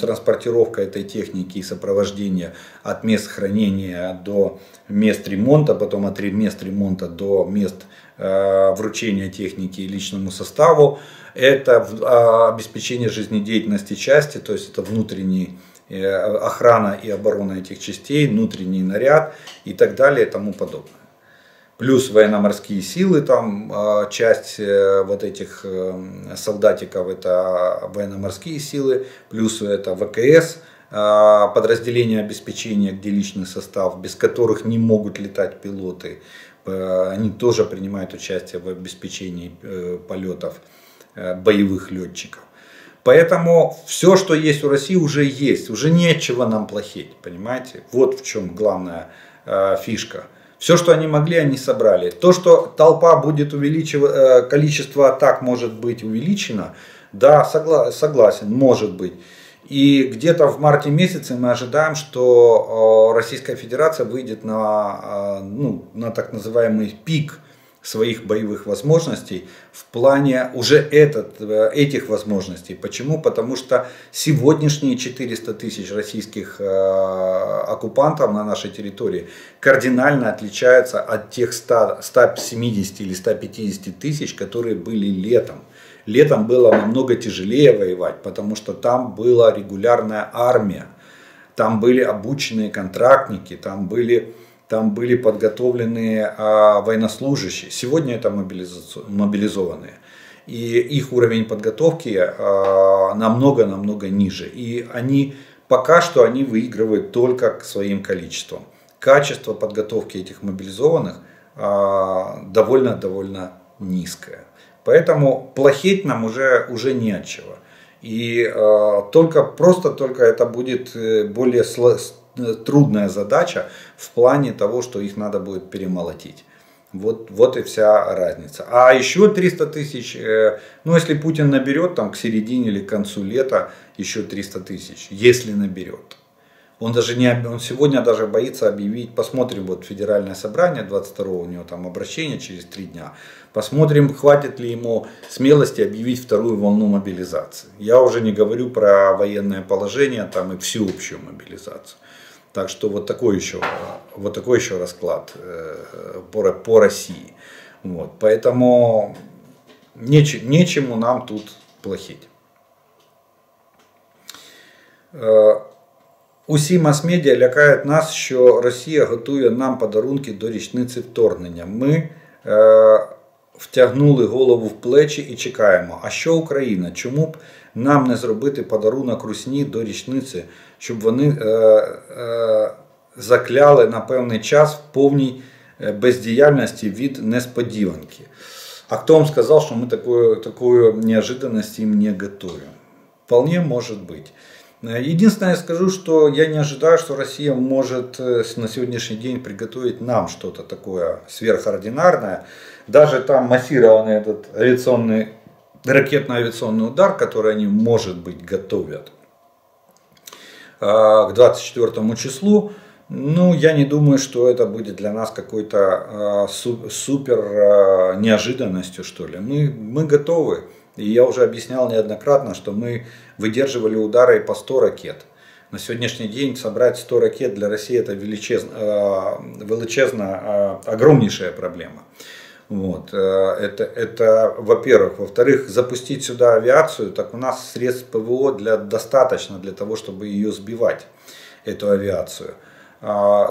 транспортировка этой техники и сопровождение от мест хранения до мест ремонта, потом от мест ремонта до мест вручения техники личному составу. Это обеспечение жизнедеятельности части, то есть это внутренняя охрана и оборона этих частей, внутренний наряд и так далее и тому подобное. Плюс военно-морские силы, там часть вот этих солдатиков, это военно-морские силы, плюс это ВКС, подразделение обеспечения, где личный состав, без которых не могут летать пилоты. Они тоже принимают участие в обеспечении полетов боевых летчиков. Поэтому все, что есть у России, уже есть. Уже нечего нам плохеть, понимаете? Вот в чем главная фишка. Все, что они могли, они собрали. То, что толпа будет увеличиваться, количество атак может быть увеличено, да, согласен, может быть. И где-то в марте месяце мы ожидаем, что Российская Федерация выйдет на так называемый пик своих боевых возможностей в плане уже этих возможностей. Почему? Потому что сегодняшние 400 тысяч российских оккупантов на нашей территории кардинально отличаются от тех 170 или 150 тысяч, которые были летом. Летом было намного тяжелее воевать, потому что там была регулярная армия, там были обученные контрактники, там были подготовленные военнослужащие. Сегодня это мобилизованные. И их уровень подготовки намного-намного ниже. И они пока что выигрывают только к своим количествам. Качество подготовки этих мобилизованных довольно-довольно низкое. Поэтому плохеть нам уже не от чего. И только это будет более трудная задача в плане того, что их надо будет перемолотить. Вот и вся разница. А еще 300 тысяч, ну если Путин наберет там к середине или к концу лета еще 300 тысяч, если наберет. Он сегодня даже боится объявить, посмотрим, вот федеральное собрание 22-го, у него там обращение через 3 дня, посмотрим, хватит ли ему смелости объявить вторую волну мобилизации. Я уже не говорю про военное положение там и всеобщую мобилизацию. Так что вот такой еще расклад по России. Вот. Поэтому нечему нам тут плохить. Усі мас-медіа лякають нас, що Росія готує нам подарунки до річниці вторгнення. Ми втягнули голову в плечі і чекаємо. А що Україна? Чому б нам не зробити подарунок Русні до річниці, щоб вони закляли на певний час в повній бездіяльності від несподіванки? А хто вам сказав, що ми такої неожиданності їм не готуємо? Вполне може бути. Единственное, я скажу, что я не ожидаю, что Россия может на сегодняшний день приготовить нам что-то такое сверхординарное. Даже там массированный этот ракетно-авиационный удар, который они, может быть, готовят к 24 числу, ну, я не думаю, что это будет для нас какой-то супер неожиданностью, что ли. Мы готовы. И я уже объяснял неоднократно, что мы выдерживали удары по 100 ракет. На сегодняшний день собрать 100 ракет для России это огромнейшая проблема. Вот. Это во-первых. Во-вторых, запустить сюда авиацию, так у нас средств ПВО достаточно для того, чтобы ее сбивать, эту авиацию.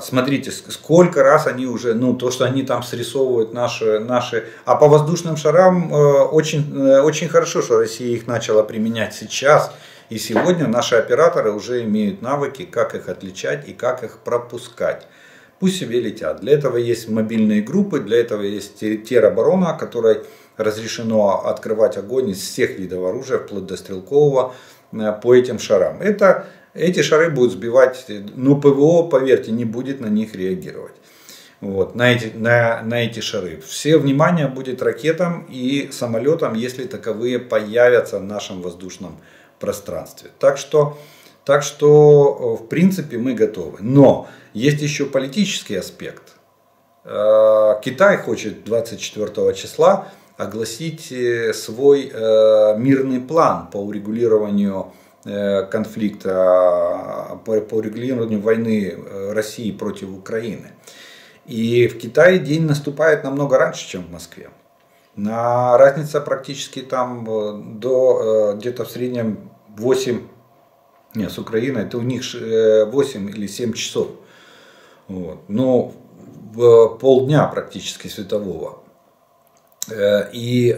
Смотрите, сколько раз они уже, то, что они там срисовывают наши... А по воздушным шарам очень хорошо, что Россия их начала применять сейчас. И сегодня наши операторы уже имеют навыки, как их отличать и как их пропускать. Пусть себе летят. Для этого есть мобильные группы, для этого есть тероборона, которой разрешено открывать огонь из всех видов оружия, вплоть до стрелкового, по этим шарам. Эти шары будут сбивать, но ПВО, поверьте, не будет на них реагировать. Вот, на эти шары. Все внимание будет ракетам и самолетам, если таковые появятся в нашем воздушном пространстве. Так что в принципе, мы готовы. Но есть еще политический аспект. Китай хочет 24 числа огласить свой мирный план по урегулированию конфликта, по регулированию войны России против Украины. И в Китае день наступает намного раньше, чем в Москве. Разница практически там где-то в среднем 8, нет, с Украиной, это у них 8 или 7 часов. Вот. Но полдня практически светового. И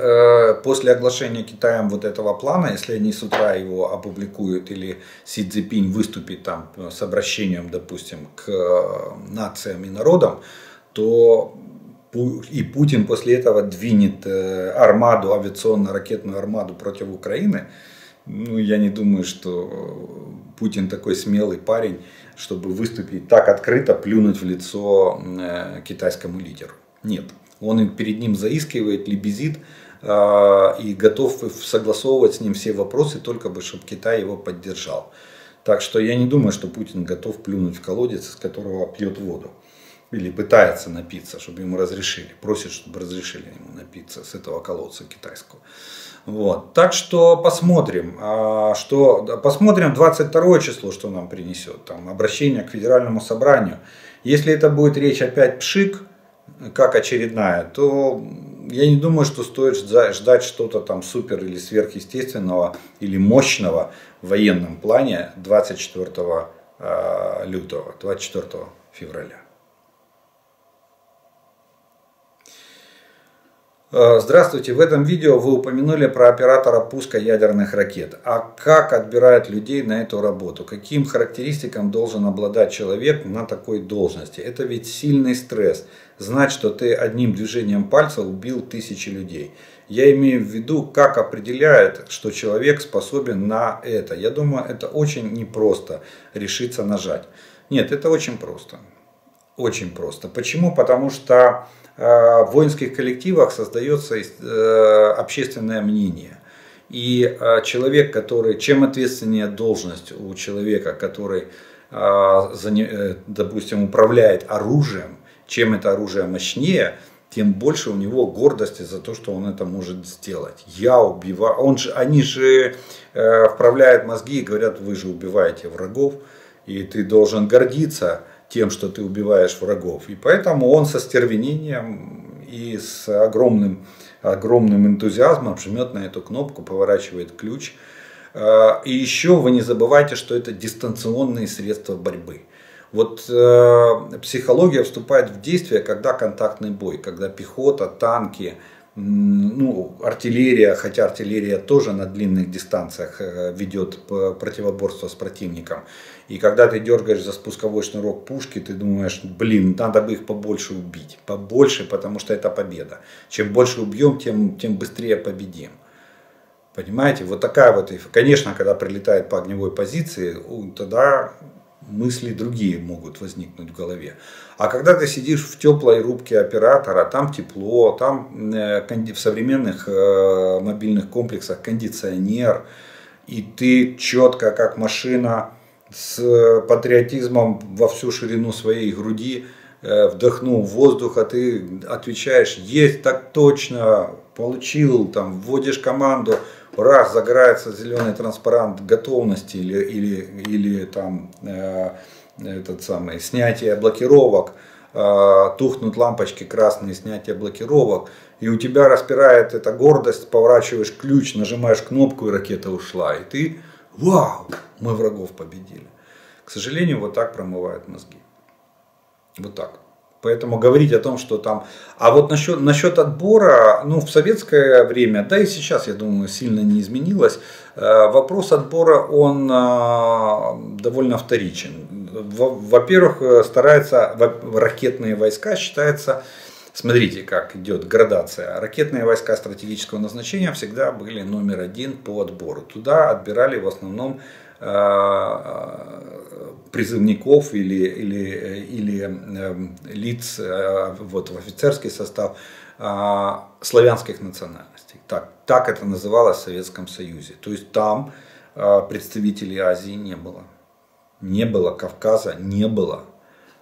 после оглашения Китаем вот этого плана, если они с утра его опубликуют или Си Цзиньпинь выступит там с обращением, допустим, к нациям и народам, то и Путин после этого двинет армаду, авиационно-ракетную армаду против Украины. Ну, я не думаю, что Путин такой смелый парень, чтобы выступить так открыто, плюнуть в лицо китайскому лидеру. Нет. Он перед ним заискивает, лебезит и готов согласовывать с ним все вопросы, только бы, чтобы Китай его поддержал. Так что я не думаю, что Путин готов плюнуть в колодец, из которого пьет воду. или пытается напиться, чтобы ему разрешили, просит, чтобы разрешили ему напиться с этого колодца китайского. Вот. Так что посмотрим 22 число, что нам принесет, там, обращение к Федеральному собранию. Если это будет речь опять пшик, как очередная, то я не думаю, что стоит ждать что-то там супер или сверхъестественного или мощного в военном плане 24 февраля. Здравствуйте, в этом видео вы упомянули про оператора пуска ядерных ракет. А как отбирают людей на эту работу? Каким характеристикам должен обладать человек на такой должности? Это ведь сильный стресс. Знать, что ты одним движением пальца убил тысячи людей. Я имею в виду, как определяет, что человек способен на это. Я думаю, это очень непросто решиться нажать. Нет, это очень просто. Очень просто. Почему? Потому что в воинских коллективах создается общественное мнение. И человек, который, чем ответственнее должность у человека, который, допустим, управляет оружием, чем это оружие мощнее, тем больше у него гордости за то, что он это может сделать. Я убиваю. Они же вправляют мозги и говорят, вы же убиваете врагов, и ты должен гордиться тем, что ты убиваешь врагов. И поэтому он со стервенением и с огромным энтузиазмом жмет на эту кнопку, поворачивает ключ. И еще вы не забывайте, что это дистанционные средства борьбы. Вот психология вступает в действие, когда контактный бой, когда пехота, танки, артиллерия, хотя артиллерия тоже на длинных дистанциях ведет противоборство с противником. И когда ты дергаешь за спусковой шнурок пушки, ты думаешь, блин, надо бы их побольше убить. Побольше, потому что это победа. Чем больше убьем, тем быстрее победим. Понимаете? Вот такая вот... Конечно, когда прилетает по огневой позиции, тогда мысли другие могут возникнуть в голове. А когда ты сидишь в теплой рубке оператора, там тепло, там в современных мобильных комплексах кондиционер, и ты четко, как машина, с патриотизмом во всю ширину своей груди вдохнул воздуха, ты отвечаешь, есть, так точно, получил, там, вводишь команду, раз, загорается зеленый транспарант готовности или там снятие блокировок, тухнут лампочки красные, снятие блокировок, и у тебя распирает эта гордость, поворачиваешь ключ, нажимаешь кнопку, и ракета ушла, и ты вау, мы врагов победили. К сожалению, вот так промывают мозги. Вот так. Поэтому говорить о том, что там... А вот насчет отбора, в советское время, да и сейчас, я думаю, сильно не изменилось. Вопрос отбора, он довольно вторичен. Во-первых, стараются ракетные войска, считается... Смотрите, как идет градация. Ракетные войска стратегического назначения всегда были номер один по отбору. Туда отбирали в основном призывников или лиц в офицерский состав славянских национальностей. Так это называлось в Советском Союзе. То есть там представителей Азии не было. Не было Кавказа, не было.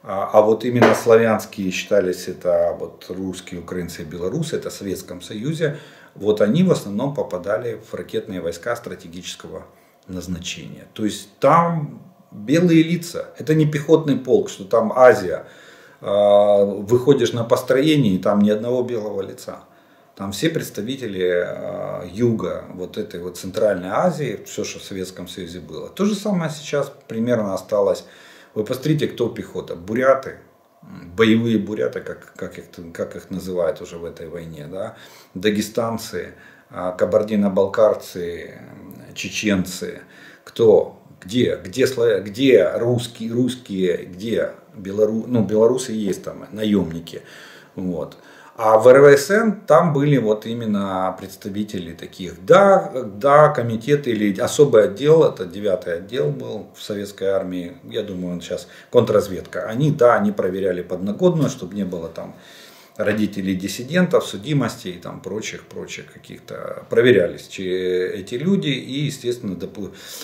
А вот именно славянские считались, это вот русские, украинцы и белорусы, это в Советском Союзе, вот они в основном попадали в ракетные войска стратегического назначения. То есть там белые лица, это не пехотный полк, что там Азия, выходишь на построение и там ни одного белого лица. Там все представители юга, вот этой вот Центральной Азии, все, что в Советском Союзе было. То же самое сейчас примерно осталось. Вы посмотрите, кто пехота. Буряты, боевые буряты, как их называют уже в этой войне. Да? Дагестанцы, кабардино-балкарцы, чеченцы. Кто? Где русские, где белорусы? Белорусы есть там, наемники. Вот. А в РВСН там были вот именно представители таких. Да, комитет или особый отдел, это 9-й отдел был в советской армии, я думаю, он сейчас контрразведка. Они проверяли подноготную, чтобы не было там родителей диссидентов, судимостей и там прочих каких-то. Проверялись эти люди и, естественно,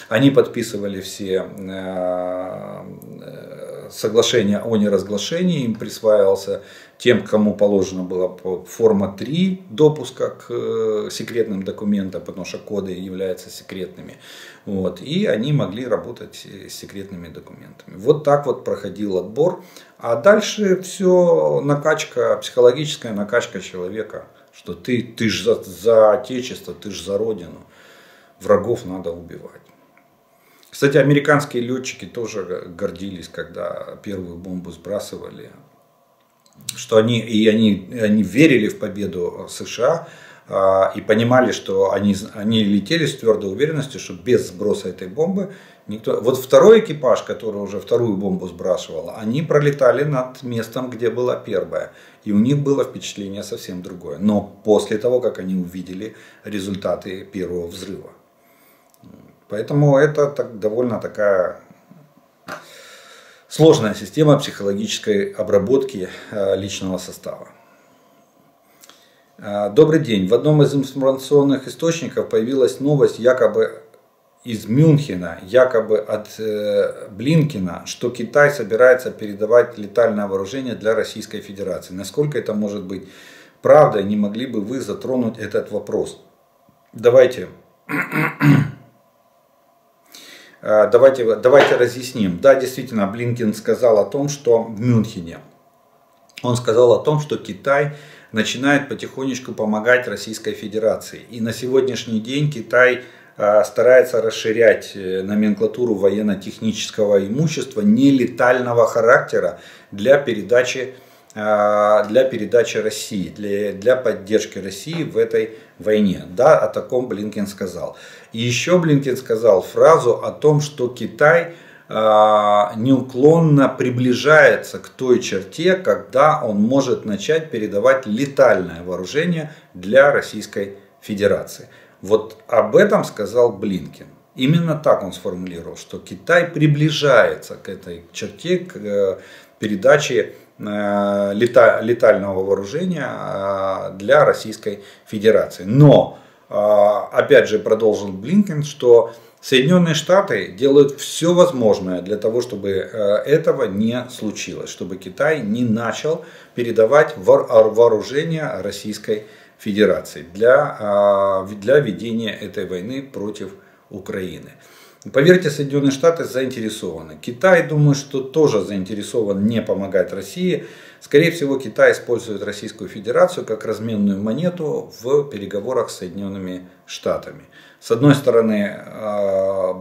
они подписывали все соглашение о неразглашении, им присваивался тем, кому положено было форма 3 допуска к секретным документам, потому что коды являются секретными. Вот, и они могли работать с секретными документами. Вот так вот проходил отбор. А дальше все накачка, психологическая накачка человека, что ты ж за отечество, ты ж за родину, врагов надо убивать. Кстати, американские летчики тоже гордились, когда первую бомбу сбрасывали, что они верили в победу США и понимали, что они летели с твердой уверенностью, что без сброса этой бомбы никто... Вот второй экипаж, который уже вторую бомбу сбрасывал, они пролетали над местом, где была первая. И у них было впечатление совсем другое. Но после того, как они увидели результаты первого взрыва. Поэтому это довольно такая сложная система психологической обработки личного состава. Добрый день. В одном из информационных источников появилась новость якобы из Мюнхена, якобы от Блинкена, что Китай собирается передавать летальное вооружение для Российской Федерации. Насколько это может быть правда, не могли бы вы затронуть этот вопрос? Давайте разъясним. Да, действительно, Блинкен сказал о том, что в Мюнхене, он сказал о том, что Китай начинает потихонечку помогать Российской Федерации. И на сегодняшний день Китай старается расширять номенклатуру военно-технического имущества нелетального характера для передачи России, для поддержки России в этой войне. Да, о таком Блинкен сказал. И еще Блинкен сказал фразу о том, что Китай неуклонно приближается к той черте, когда он может начать передавать летальное вооружение для Российской Федерации. Вот об этом сказал Блинкен. Именно так он сформулировал, что Китай приближается к этой черте, к передаче летального вооружения для Российской Федерации. Но, опять же, продолжил Блинкен, что Соединенные Штаты делают все возможное для того, чтобы этого не случилось, чтобы Китай не начал передавать вооружение Российской Федерации для ведения этой войны против Украины. Поверьте, Соединенные Штаты заинтересованы. Китай, думаю, что тоже заинтересован не помогать России. Скорее всего, Китай использует Российскую Федерацию как разменную монету в переговорах с Соединенными Штатами. С одной стороны,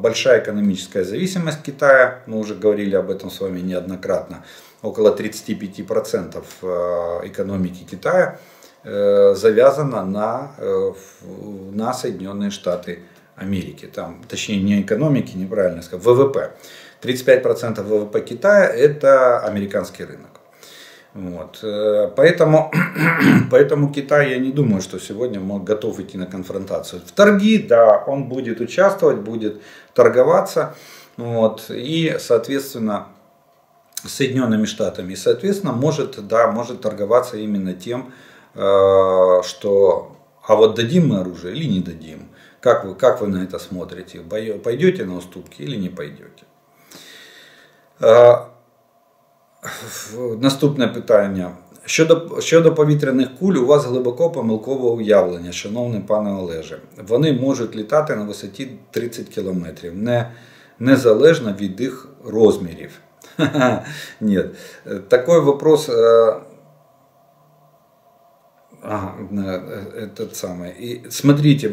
большая экономическая зависимость Китая. Мы уже говорили об этом с вами неоднократно. Около 35% экономики Китая завязана на Соединенные Штаты Америки, там, точнее не экономики, неправильно сказать, ВВП. 35% ВВП Китая — это американский рынок. Вот. Поэтому Китай, я не думаю, что сегодня готов идти на конфронтацию. В торги, да, он будет участвовать, будет торговаться. Вот, и, соответственно, с Соединенными Штатами. И, соответственно, может торговаться именно тем, что а вот дадим мы оружие или не дадим. Как вы на это смотрите? Пойдете на уступки или не пойдете? Наступне питання. Щодо повітряних куль, у вас глибоко помилкове уявлення, шановний пане Олеже. Вони можуть літати на висоті 30 км, незалежно від їх розмірів. Ні. Такий вопрос... Этот самый. И смотрите,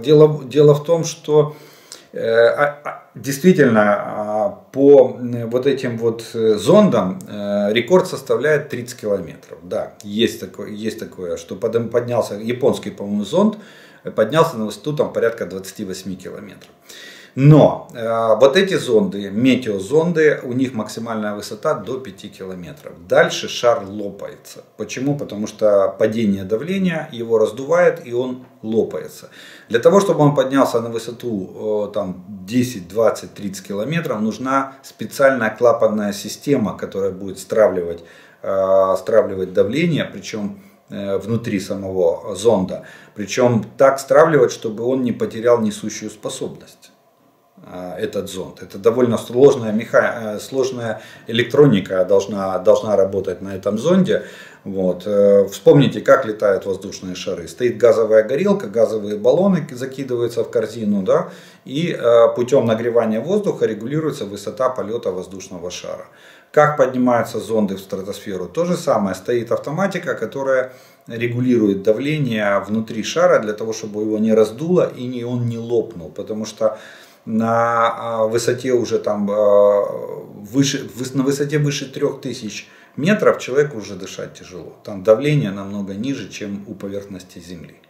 дело в том, что действительно по вот этим вот зондам рекорд составляет 30 километров. Да, есть такое, что поднялся японский, по-моему, зонд, поднялся на высоту там порядка 28 километров. Но вот эти зонды, метеозонды, у них максимальная высота до 5 километров. Дальше шар лопается. Почему? Потому что падение давления его раздувает, и он лопается. Для того, чтобы он поднялся на высоту там, 10, 20, 30 километров, нужна специальная клапанная система, которая будет стравливать давление, причем внутри самого зонда. Причем так стравливать, чтобы он не потерял несущую способность. этот зонд. Это довольно сложная электроника должна работать на этом зонде. Вот. Вспомните, как летают воздушные шары. Стоит газовая горелка, газовые баллоны закидываются в корзину, да, и путем нагревания воздуха регулируется высота полета воздушного шара. Как поднимаются зонды в стратосферу? То же самое. Стоит автоматика, которая регулирует давление внутри шара, для того, чтобы его не раздуло и он не лопнул. Потому что на высоте уже там выше 3000 метров человеку уже дышать тяжело. Там давление намного ниже, чем у поверхности Земли.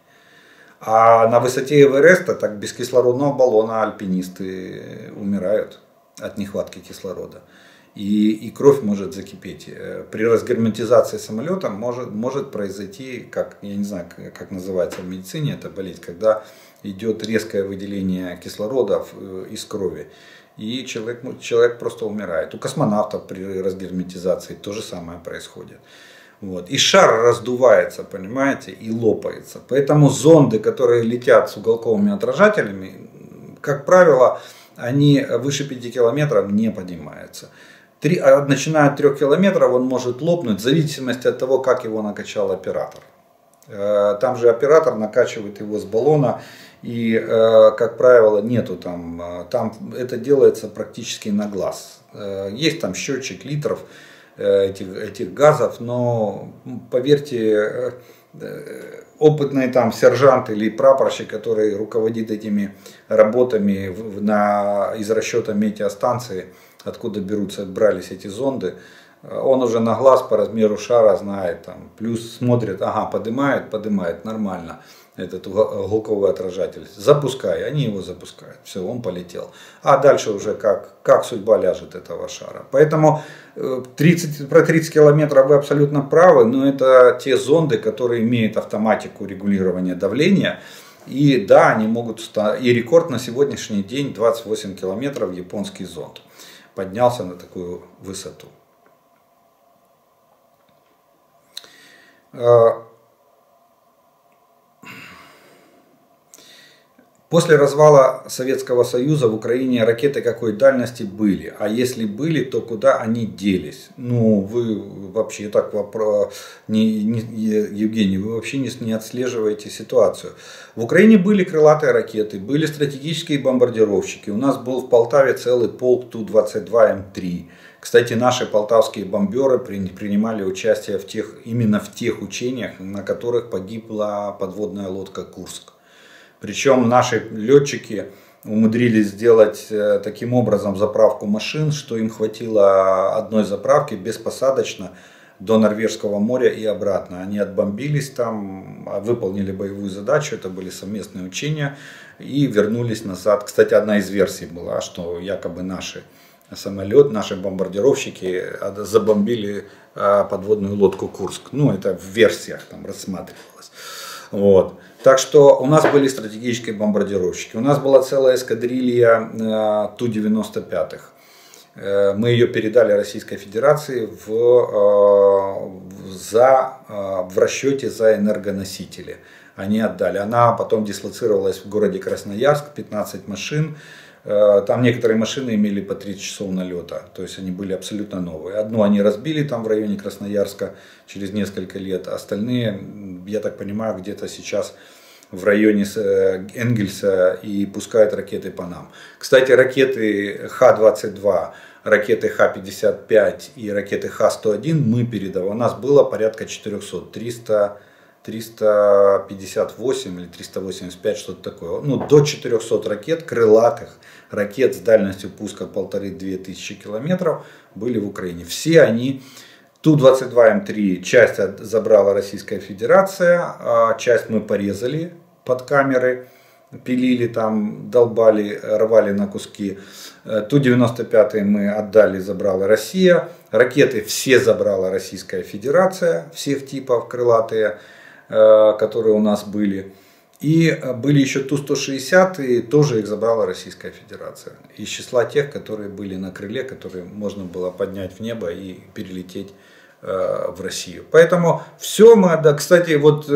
А на высоте Эвереста так без кислородного баллона альпинисты умирают от нехватки кислорода. И кровь может закипеть. При разгерметизации самолета может произойти, как, я не знаю, как называется в медицине эта болезнь, когда идет резкое выделение кислорода из крови. И человек просто умирает. У космонавтов при разгерметизации то же самое происходит. Вот. И шар раздувается, понимаете, и лопается. Поэтому зонды, которые летят с уголковыми отражателями, как правило, они выше 5 километров не поднимаются. Начиная от 3 километров он может лопнуть в зависимости от того, как его накачал оператор. Там же оператор накачивает его с баллона, и, как правило, нету там это делается практически на глаз. Есть там счетчик литров этих газов, но, поверьте, опытный там сержант или прапорщик, который руководит этими работами из расчета метеостанции, откуда брались эти зонды, он уже на глаз по размеру шара знает, там, плюс смотрит, ага, поднимает, нормально этот уголковый отражатель, запускай, они его запускают, все, он полетел. А дальше уже как судьба ляжет этого шара. Поэтому про 30 километров вы абсолютно правы, но это те зонды, которые имеют автоматику регулирования давления. И да, они могут, и рекорд на сегодняшний день 28 километров японский зонд поднялся на такую высоту. После развала Советского Союза в Украине ракеты какой дальности были? А если были, то куда они делись? Ну, вы вообще так, Евгений, вы вообще не отслеживаете ситуацию. В Украине были крылатые ракеты, были стратегические бомбардировщики. У нас был в Полтаве целый полк Ту-22М3. Кстати, наши полтавские бомберы принимали участие именно в тех учениях, на которых погибла подводная лодка «Курск». Причем наши летчики умудрились сделать таким образом заправку машин, что им хватило одной заправки беспосадочно до Норвежского моря и обратно. Они отбомбились там, выполнили боевую задачу, это были совместные учения, и вернулись назад. Кстати, одна из версий была, что якобы наши бомбардировщики забомбили подводную лодку «Курск». Ну, это в версиях там рассматривалось. Вот. Так что у нас были стратегические бомбардировщики, у нас была целая эскадрилья Ту-95. Мы ее передали Российской Федерации в расчете за энергоносители. Они отдали. Она потом дислоцировалась в городе Красноярск, 15 машин. Там некоторые машины имели по 30 часов налета, то есть они были абсолютно новые. Одну они разбили там в районе Красноярска через несколько лет, остальные, я так понимаю, где-то сейчас в районе Энгельса и пускают ракеты по нам. Кстати, ракеты Х-22, ракеты Х-55 и ракеты Х-101 мы передавали. У нас было порядка 400, 358 или 385, что-то такое. Ну, до 400 ракет, крылатых ракет с дальностью пуска 1500-2000 километров были в Украине. Все они, Ту-22М3 часть забрала Российская Федерация, часть мы порезали под камеры, пилили там, долбали, рвали на куски. Ту-95 мы отдали, забрала Россия. Ракеты все забрала Российская Федерация, всех типов крылатые, которые у нас были. И были еще Ту-160, и тоже их забрала Российская Федерация. Из числа тех, которые были на крыле, которые можно было поднять в небо и перелететь в Россию. Поэтому все мы... Да, кстати, вот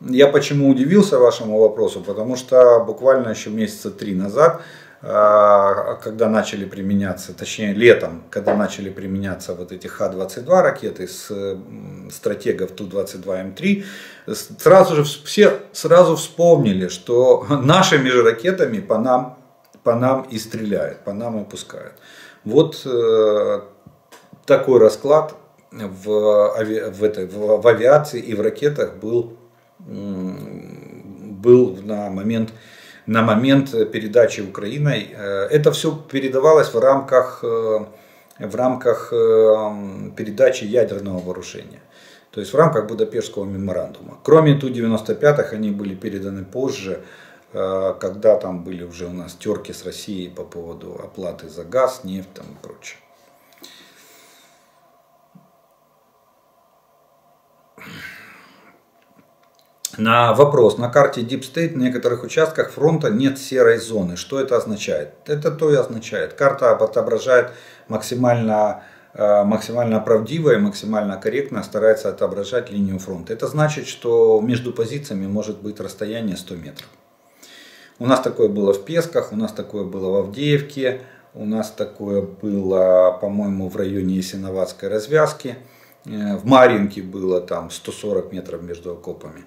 я почему удивился вашему вопросу, потому что буквально еще месяца 3 назад когда начали применяться, точнее летом, когда начали применяться вот эти Х-22 ракеты с стратегов Ту-22М3, сразу же все сразу вспомнили, что нашими же ракетами по нам и стреляют, по нам и пускают. Вот такой расклад в авиации и в ракетах был на момент передачи Украиной. Это все передавалось в рамках передачи ядерного вооружения. То есть в рамках Будапештского меморандума. Кроме Ту-95 они были переданы позже, когда там были уже у нас терки с Россией по поводу оплаты за газ, нефть там и прочее. На вопрос. На карте Deep State в некоторых участках фронта нет серой зоны. Что это означает? Это то и означает. Карта отображает максимально правдиво и максимально корректно старается отображать линию фронта. Это значит, что между позициями может быть расстояние 100 метров. У нас такое было в Песках, у нас такое было в Авдеевке, у нас такое было, по-моему, в районе Ясиноватской развязки. В Марьинке было там 140 метров между окопами.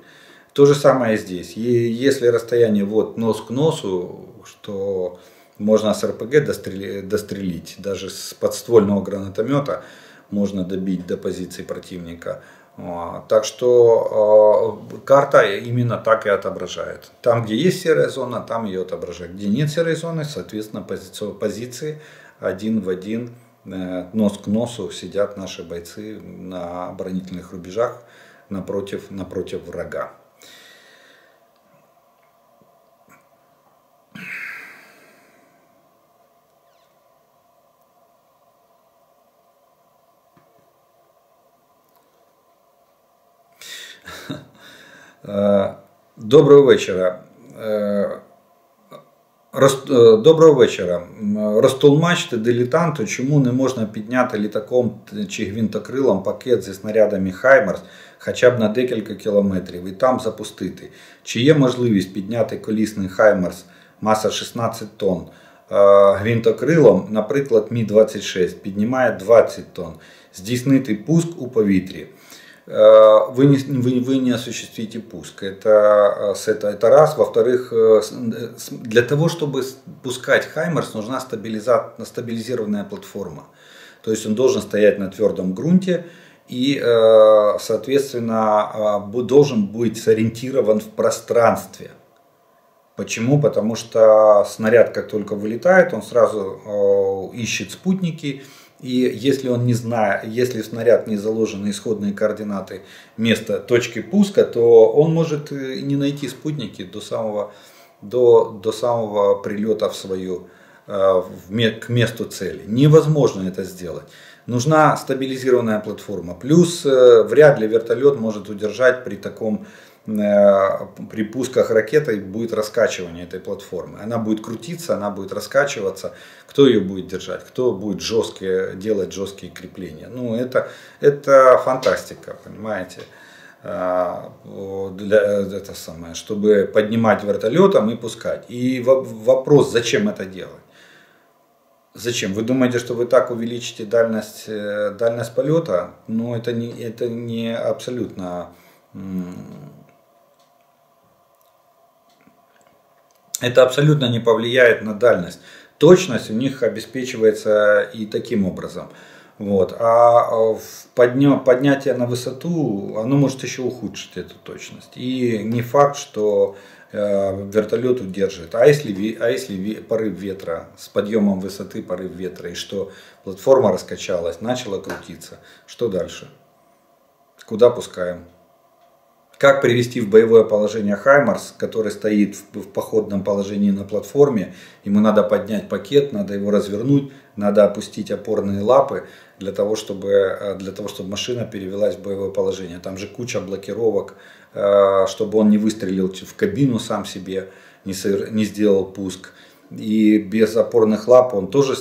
То же самое здесь. И если расстояние вот нос к носу, что можно с РПГ дострелить, даже с подствольного гранатомета можно добить до позиции противника. Так что карта именно так и отображает. Там, где есть серая зона, там ее отображает. Где нет серой зоны, соответственно, позиции один в один, нос к носу сидят наши бойцы на оборонительных рубежах напротив врага. Доброго вечора. Розтолмачте дилетанту, чому не можна підняти літаком чи гвинтокрилом пакет зі снарядами Хаймерс хоча б на декілька кілометрів і там запустити? Чи є можливість підняти колісний Хаймерс маса 16 тонн гвинтокрилом, наприклад, МІ-26 піднімає 20 тонн, здійснити пуск у повітрі? Вы не осуществите пуск. Это раз. Во-вторых, для того, чтобы пускать Хаймерс, нужна стабилизированная платформа. То есть он должен стоять на твердом грунте и, соответственно, должен быть сориентирован в пространстве. Почему? Потому что снаряд, как только вылетает, он сразу ищет спутники. И если он не знает, если в снаряд не заложены исходные координаты места точки пуска, то он может не найти спутники до самого прилета к месту цели. Невозможно это сделать. Нужна стабилизированная платформа. Плюс вряд ли вертолет может удержать при пусках ракеты будет раскачивание этой платформы. Она будет крутиться, она будет раскачиваться. Кто ее будет держать? Кто будет делать жесткие крепления? Ну, это фантастика, понимаете? Чтобы поднимать вертолетом и пускать. И вопрос, зачем это делать? Зачем? Вы думаете, что вы так увеличите дальность полета? Но это не абсолютно... Это абсолютно не повлияет на дальность. Точность у них обеспечивается и таким образом. Вот. А поднятие на высоту, оно может еще ухудшить эту точность. И не факт, что вертолет удержит. А если порыв ветра, с подъемом высоты порыв ветра, и что платформа раскачалась, начала крутиться. Что дальше? Куда пускаем? Как привести в боевое положение Хаймерс, который стоит в походном положении на платформе, ему надо поднять пакет, надо его развернуть, надо опустить опорные лапы для того, чтобы машина перевелась в боевое положение. Там же куча блокировок, чтобы он не выстрелил в кабину сам себе, не сделал пуск. И без опорных лап он тоже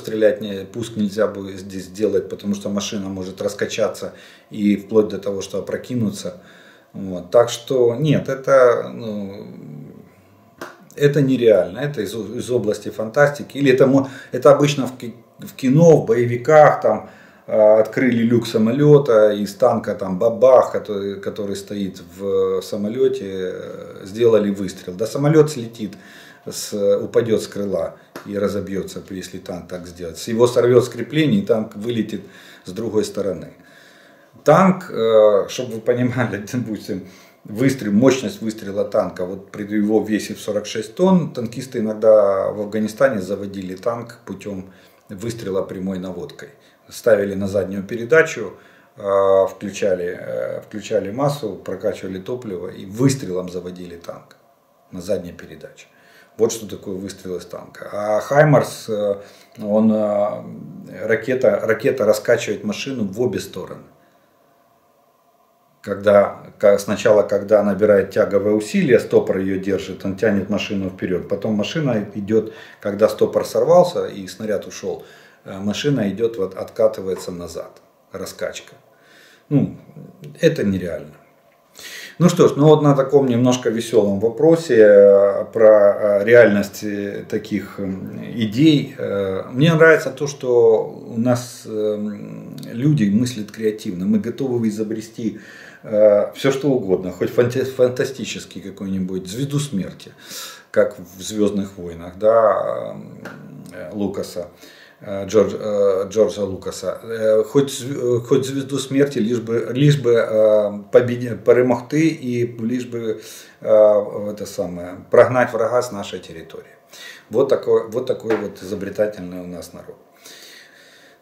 пуск нельзя будет здесь сделать, потому что машина может раскачаться и вплоть до того, что опрокинуться. Вот, так что нет, Это нереально, это из области фантастики. Или это обычно в кино, в боевиках, там открыли люк самолета, из танка там бабах, который стоит в самолете, сделали выстрел. Да самолет слетит, упадет с крыла и разобьется, если танк так сделать. Его сорвет с креплений, и танк вылетит с другой стороны. Танк, чтобы вы понимали, допустим, выстрел, мощность выстрела танка, вот при его весе в 46 тонн, танкисты иногда в Афганистане заводили танк путем выстрела прямой наводкой. Ставили на заднюю передачу, включали массу, прокачивали топливо и выстрелом заводили танк на задней передаче. Вот что такое выстрел из танка. А Хаймерс, ракета раскачивает машину в обе стороны. Сначала, когда набирает тяговое усилие, стопор ее держит, он тянет машину вперед. Потом машина идет, когда стопор сорвался и снаряд ушел, машина идет, вот, откатывается назад, раскачка. Ну, это нереально. Ну что ж, ну вот на таком немножко веселом вопросе про реальность таких идей. Мне нравится то, что у нас люди мыслят креативно, мы готовы изобрести все что угодно, хоть фантастический какой-нибудь, звезду смерти, как в «Звездных войнах», да, Джорджа Лукаса, хоть звезду смерти, лишь бы перемогти и лишь бы прогнать врага с нашей территории. Вот такой изобретательный у нас народ.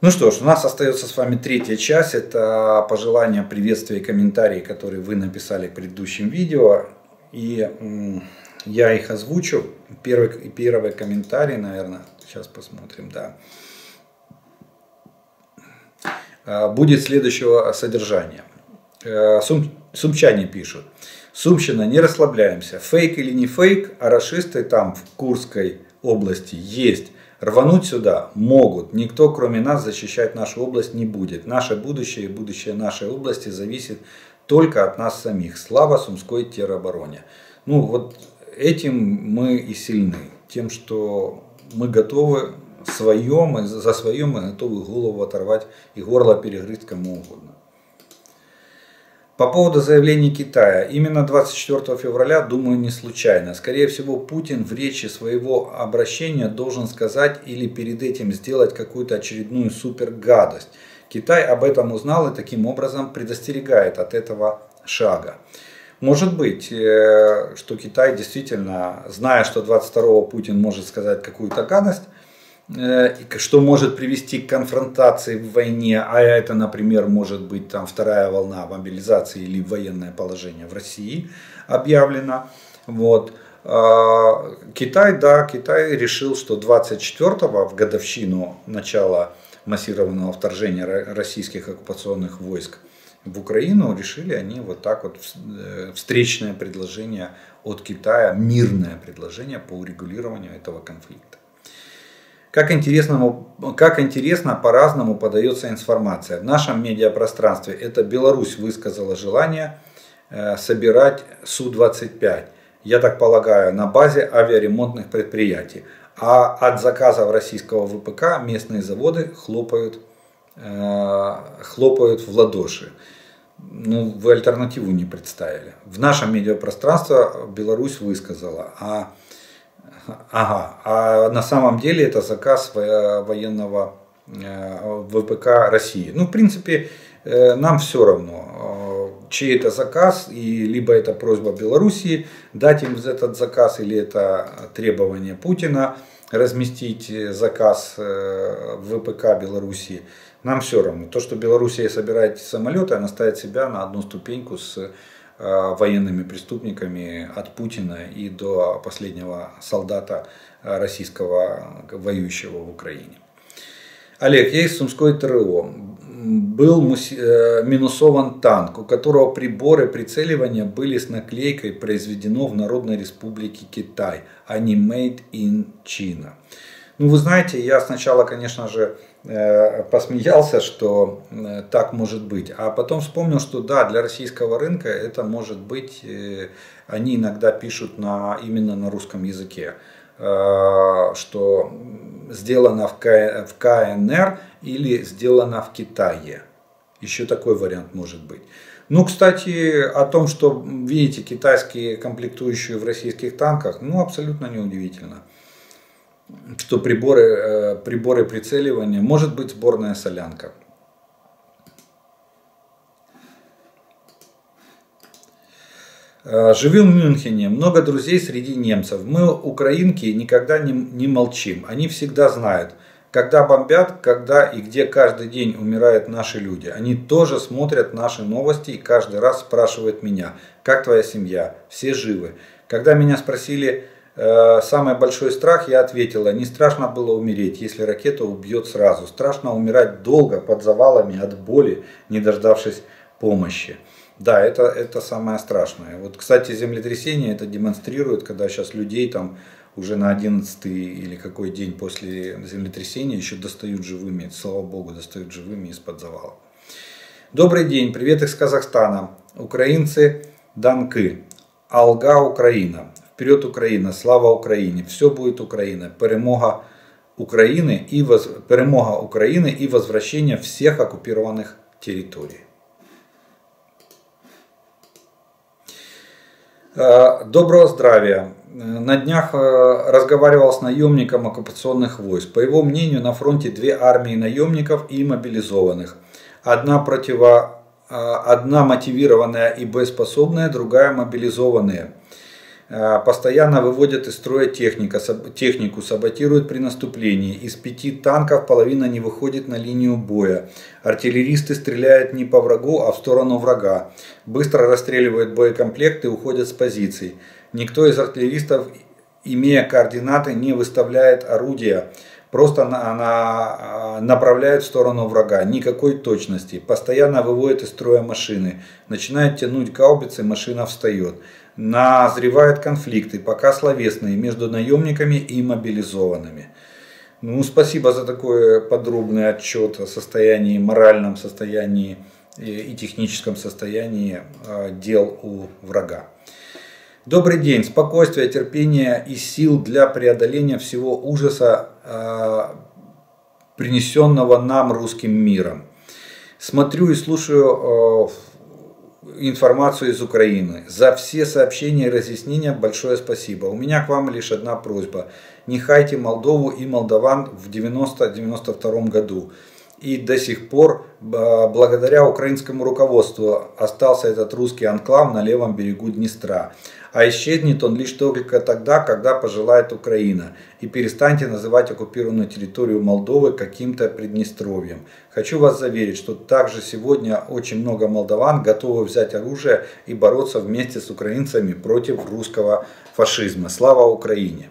Ну что ж, у нас остается с вами третья часть. Это пожелания, приветствия и комментарии, которые вы написали к предыдущим видео. И я их озвучу. Первый комментарий, наверное, сейчас посмотрим, да. Будет следующего содержания. Сумчане пишут. Сумщина, не расслабляемся. Фейк или не фейк, а рашисты там в Курской области есть. Рвануть сюда могут. Никто, кроме нас, защищать нашу область не будет. Наше будущее и будущее нашей области зависит только от нас самих. Слава Сумской терробороне. Ну вот этим мы и сильны. Тем, что мы готовы за свое мы готовы голову оторвать и горло перегрызть кому угодно. По поводу заявлений Китая. Именно 24 февраля, думаю, не случайно. Скорее всего, Путин в речи своего обращения должен сказать или перед этим сделать какую-то очередную супергадость. Китай об этом узнал и таким образом предостерегает от этого шага. Может быть, что Китай действительно, зная, что 22-го Путин может сказать какую-то гадость, что может привести к конфронтации в войне, а это, например, может быть там вторая волна мобилизации или военное положение в России объявлено. Вот. Китай решил, что 24-го, в годовщину начала массированного вторжения российских оккупационных войск в Украину, решили они вот так вот встречное предложение от Китая, мирное предложение по урегулированию этого конфликта. Как интересно, по-разному подается информация. В нашем медиапространстве это Беларусь высказала желание собирать Су-25, я так полагаю, на базе авиаремонтных предприятий. А от заказов российского ВПК местные заводы хлопают в ладоши. Ну, вы альтернативу не представили. В нашем медиапространстве Беларусь высказала, а на самом деле это заказ военного ВПК России. Ну, в принципе, нам все равно, чей это заказ, и либо это просьба Белоруссии дать им этот заказ, или это требование Путина разместить заказ ВПК Белоруссии. Нам все равно. То, что Белоруссия собирает самолеты, она ставит себя на одну ступеньку с военными преступниками от Путина и до последнего солдата российского, воюющего в Украине. Олег, я из Сумской ТРО. Был минусован танк, у которого приборы прицеливания были с наклейкой «Произведено в Народной Республике Китай», а не «Made in China». Ну, вы знаете, я сначала, конечно же, посмеялся, что так может быть, а потом вспомнил, что да, для российского рынка это может быть, они иногда пишут именно на русском языке, что сделано в КНР или сделано в Китае. Еще такой вариант может быть. Ну, кстати, о том, что, видите, китайские комплектующие в российских танках, ну, абсолютно неудивительно. Что приборы прицеливания, может быть, сборная солянка. Живем в Мюнхене, много друзей среди немцев. Мы, украинки, никогда не молчим, они всегда знают, когда бомбят, когда и где каждый день умирают наши люди. Они тоже смотрят наши новости и каждый раз спрашивают меня, как твоя семья, все живы. Когда меня спросили самый большой страх, я ответила, не страшно было умереть, если ракета убьет сразу. Страшно умирать долго под завалами от боли, не дождавшись помощи. Да, это самое страшное. Вот, кстати, землетрясение это демонстрирует, когда сейчас людей там уже на 11 или какой день после землетрясения еще достают живыми, слава богу, достают живыми из-под завала. Добрый день, привет из Казахстана. Украинцы, данки, алга Украина, вперед Украина, слава Украине, все будет Украина, перемога Украины и возвращение всех оккупированных территорий. Доброго здравия. На днях разговаривал с наемником оккупационных войск. По его мнению, на фронте две армии наемников и мобилизованных. Одна мотивированная и боеспособная, другая мобилизованная. Постоянно выводят из строя технику, саботируют при наступлении. Из 5 танков половина не выходит на линию боя. Артиллеристы стреляют не по врагу, а в сторону врага. Быстро расстреливают боекомплекты и уходят с позиций. Никто из артиллеристов, имея координаты, не выставляет орудия, просто направляет в сторону врага, никакой точности. Постоянно выводит из строя машины, начинает тянуть гаубицы, машина встает. Назревают конфликты, пока словесные, между наемниками и мобилизованными. Ну, спасибо за такой подробный отчет о состоянии, моральном состоянии и техническом состоянии дел у врага. Добрый день. Спокойствия, терпения и сил для преодоления всего ужаса, принесенного нам русским миром. Смотрю и слушаю информацию из Украины. За все сообщения и разъяснения большое спасибо. У меня к вам лишь одна просьба. Не хайте Молдову и молдаван в 90-92 году. И до сих пор, благодаря украинскому руководству, остался этот русский анклав на левом берегу Днестра. А исчезнет он лишь только тогда, когда пожелает Украина. И перестаньте называть оккупированную территорию Молдовы каким-то Приднестровьем. Хочу вас заверить, что также сегодня очень много молдаван готовы взять оружие и бороться вместе с украинцами против русского фашизма. Слава Украине!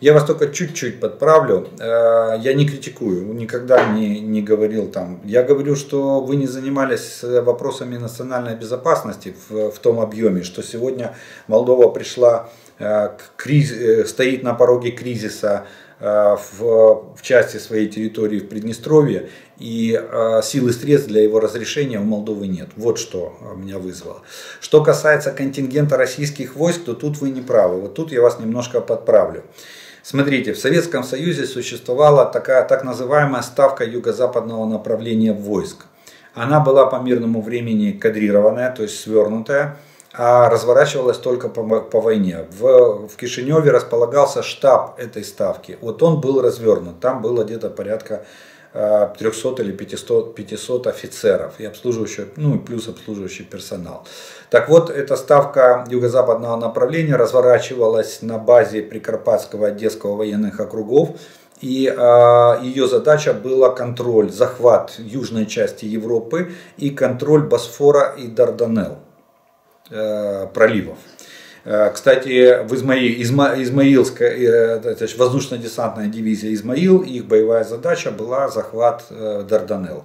Я вас только чуть-чуть подправлю, я не критикую, никогда не говорил там. Я говорю, что вы не занимались вопросами национальной безопасности в том объеме, что сегодня Молдова пришла, стоит на пороге кризиса в части своей территории в Приднестровье, и сил и средств для его разрешения у Молдовы нет. Вот что меня вызвало. Что касается контингента российских войск, то тут вы не правы, вот тут я вас немножко подправлю. Смотрите, в Советском Союзе существовала такая так называемая ставка юго-западного направления войск. Она была по мирному времени кадрированная, то есть свернутая, а разворачивалась только по войне. В Кишиневе располагался штаб этой ставки. Вот он был развернут, там было где-то порядка 300 или 500 офицеров и обслуживающий, ну, плюс обслуживающий персонал. Так вот, эта ставка юго-западного направления разворачивалась на базе Прикарпатского и Одесского военных округов. И ее задача была контроль, захват южной части Европы и контроль Босфора и Дарданелл проливов. Кстати, в Измаилская воздушно-десантная дивизия «Измаил», их боевая задача была захват Дарданелл.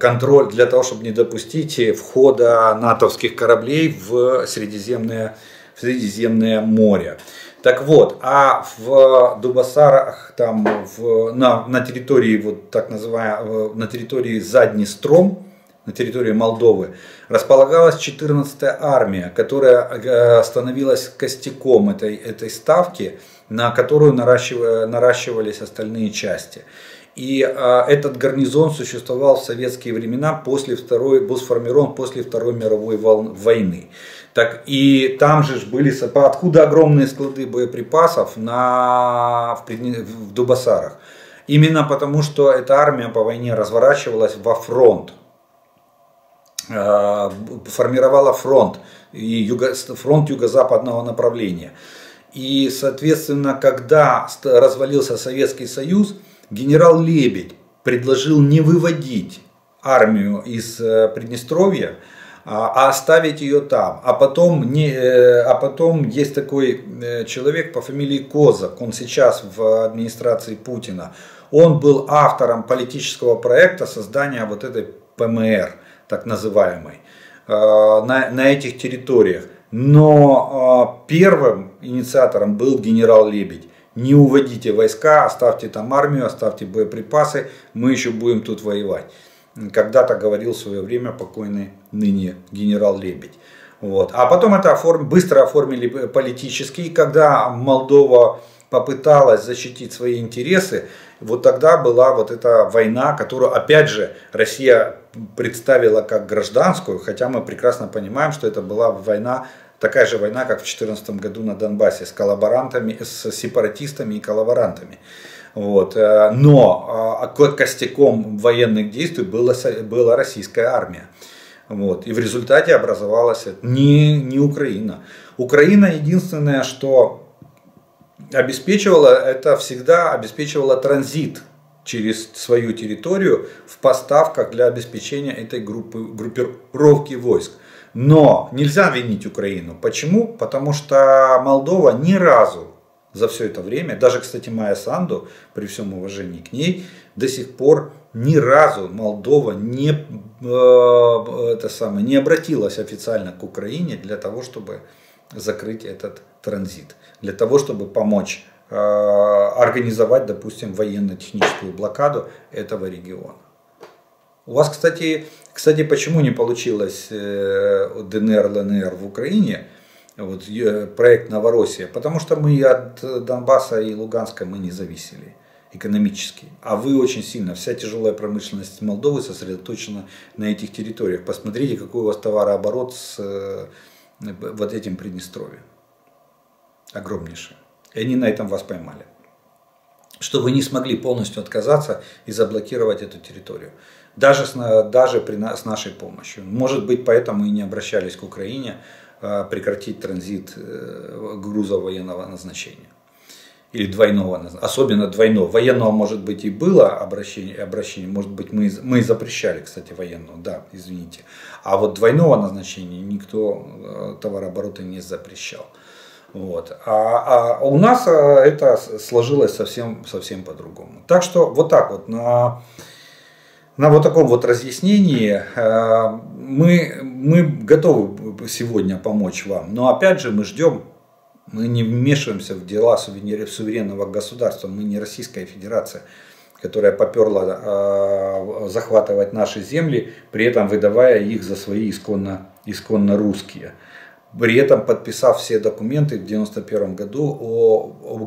Контроль для того, чтобы не допустить входа натовских кораблей в Средиземное море. Так вот, а в Дубасарах, там, на территории, вот так называемой, на территории задний стром, на территории Молдовы, располагалась 14-я армия, которая становилась костяком этой ставки, на которую наращивались остальные части. И этот гарнизон существовал в советские времена, был сформирован после Второй мировой войны. Так, и там же были, откуда огромные склады боеприпасов в Дубасарах. Именно потому, что эта армия по войне разворачивалась во фронт, формировала фронт, фронт юго-западного направления. И, соответственно, когда развалился Советский Союз, генерал Лебедь предложил не выводить армию из Приднестровья, а оставить ее там. А потом есть такой человек по фамилии Козак, он сейчас в администрации Путина. Он был автором политического проекта создания вот этой ПМР, так называемой, на этих территориях. Но первым инициатором был генерал Лебедь. Не уводите войска, оставьте там армию, оставьте боеприпасы, мы еще будем тут воевать. Когда-то говорил в свое время покойный ныне генерал Лебедь. Вот. А потом это быстро оформили политически, и когда Молдова попыталась защитить свои интересы, вот тогда была вот эта война, которую опять же Россия представила как гражданскую, хотя мы прекрасно понимаем, что это была война, такая же война, как в 2014 году на Донбассе с коллаборантами, с сепаратистами и коллаборантами. Вот. Но костяком военных действий была российская армия. Вот. И в результате образовалась не Украина. Украина единственное, что обеспечивала, это всегда обеспечивала транзит через свою территорию в поставках для обеспечения этой группировки войск. Но нельзя винить Украину. Почему? Потому что Молдова ни разу за все это время, даже, кстати, Майя Санду, при всем уважении к ней, до сих пор ни разу Молдова не обратилась официально к Украине для того, чтобы закрыть этот транзит, для того, чтобы помочь организовать, допустим, военно-техническую блокаду этого региона. У вас, кстати, почему не получилось ДНР, ЛНР в Украине, вот, проект «Новороссия»? Потому что мы от Донбасса и Луганска мы не зависели экономически. А вы очень сильно, вся тяжелая промышленность Молдовы сосредоточена на этих территориях. Посмотрите, какой у вас товарооборот с вот этим Приднестровьем. Огромнейший. И они на этом вас поймали. Что вы не смогли полностью отказаться и заблокировать эту территорию. Даже с нашей помощью. Может быть, поэтому и не обращались к Украине прекратить транзит грузов военного назначения. Или двойного назначения. Особенно двойного. Военного, может быть, и было обращение. Может быть, мы запрещали, кстати, военного. Да, извините. А вот двойного назначения никто товарооборота не запрещал. Вот. А у нас это сложилось совсем по-другому. Так что вот так вот на вот таком вот разъяснении мы готовы сегодня помочь вам. Но опять же мы ждем, мы не вмешиваемся в дела суверенного государства, мы не Российская Федерация, которая поперла захватывать наши земли, при этом выдавая их за свои исконно русские. При этом подписав все документы в 1991 году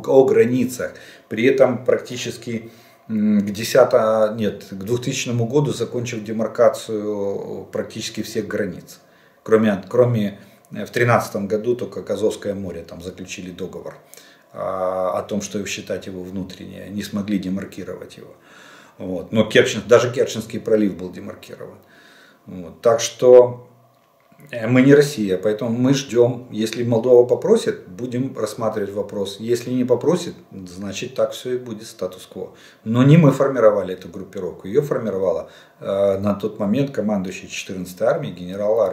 о границах. При этом практически к 2000 году закончив демаркацию практически всех границ. Кроме в 2013 году только Азовское море, там заключили договор о том, что считать его внутреннее. Не смогли демаркировать его. Вот. Но даже Керченский пролив был демаркирован. Вот. Так что... Мы не Россия, поэтому мы ждем. Если Молдова попросит, будем рассматривать вопрос. Если не попросит, значит так все и будет статус-кво. Но не мы формировали эту группировку. Ее формировала на тот момент командующий 14-й армией генерал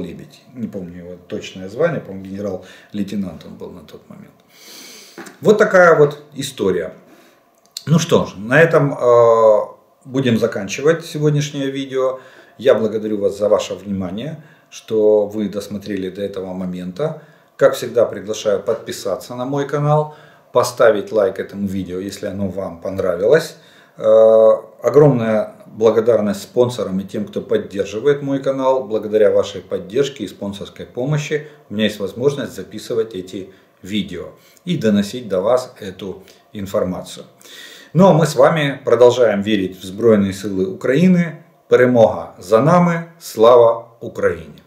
Лебедь. Не помню его точное звание, по-моему, генерал-лейтенант он был на тот момент. Вот такая вот история. Ну что ж, на этом будем заканчивать сегодняшнее видео. Я благодарю вас за ваше внимание, что вы досмотрели до этого момента. Как всегда, приглашаю подписаться на мой канал, поставить лайк этому видео, если оно вам понравилось. Огромная благодарность спонсорам и тем, кто поддерживает мой канал. Благодаря вашей поддержке и спонсорской помощи у меня есть возможность записывать эти видео и доносить до вас эту информацию. Ну а мы с вами продолжаем верить в Збройные силы Украины. Перемога за нами! Слава Украине!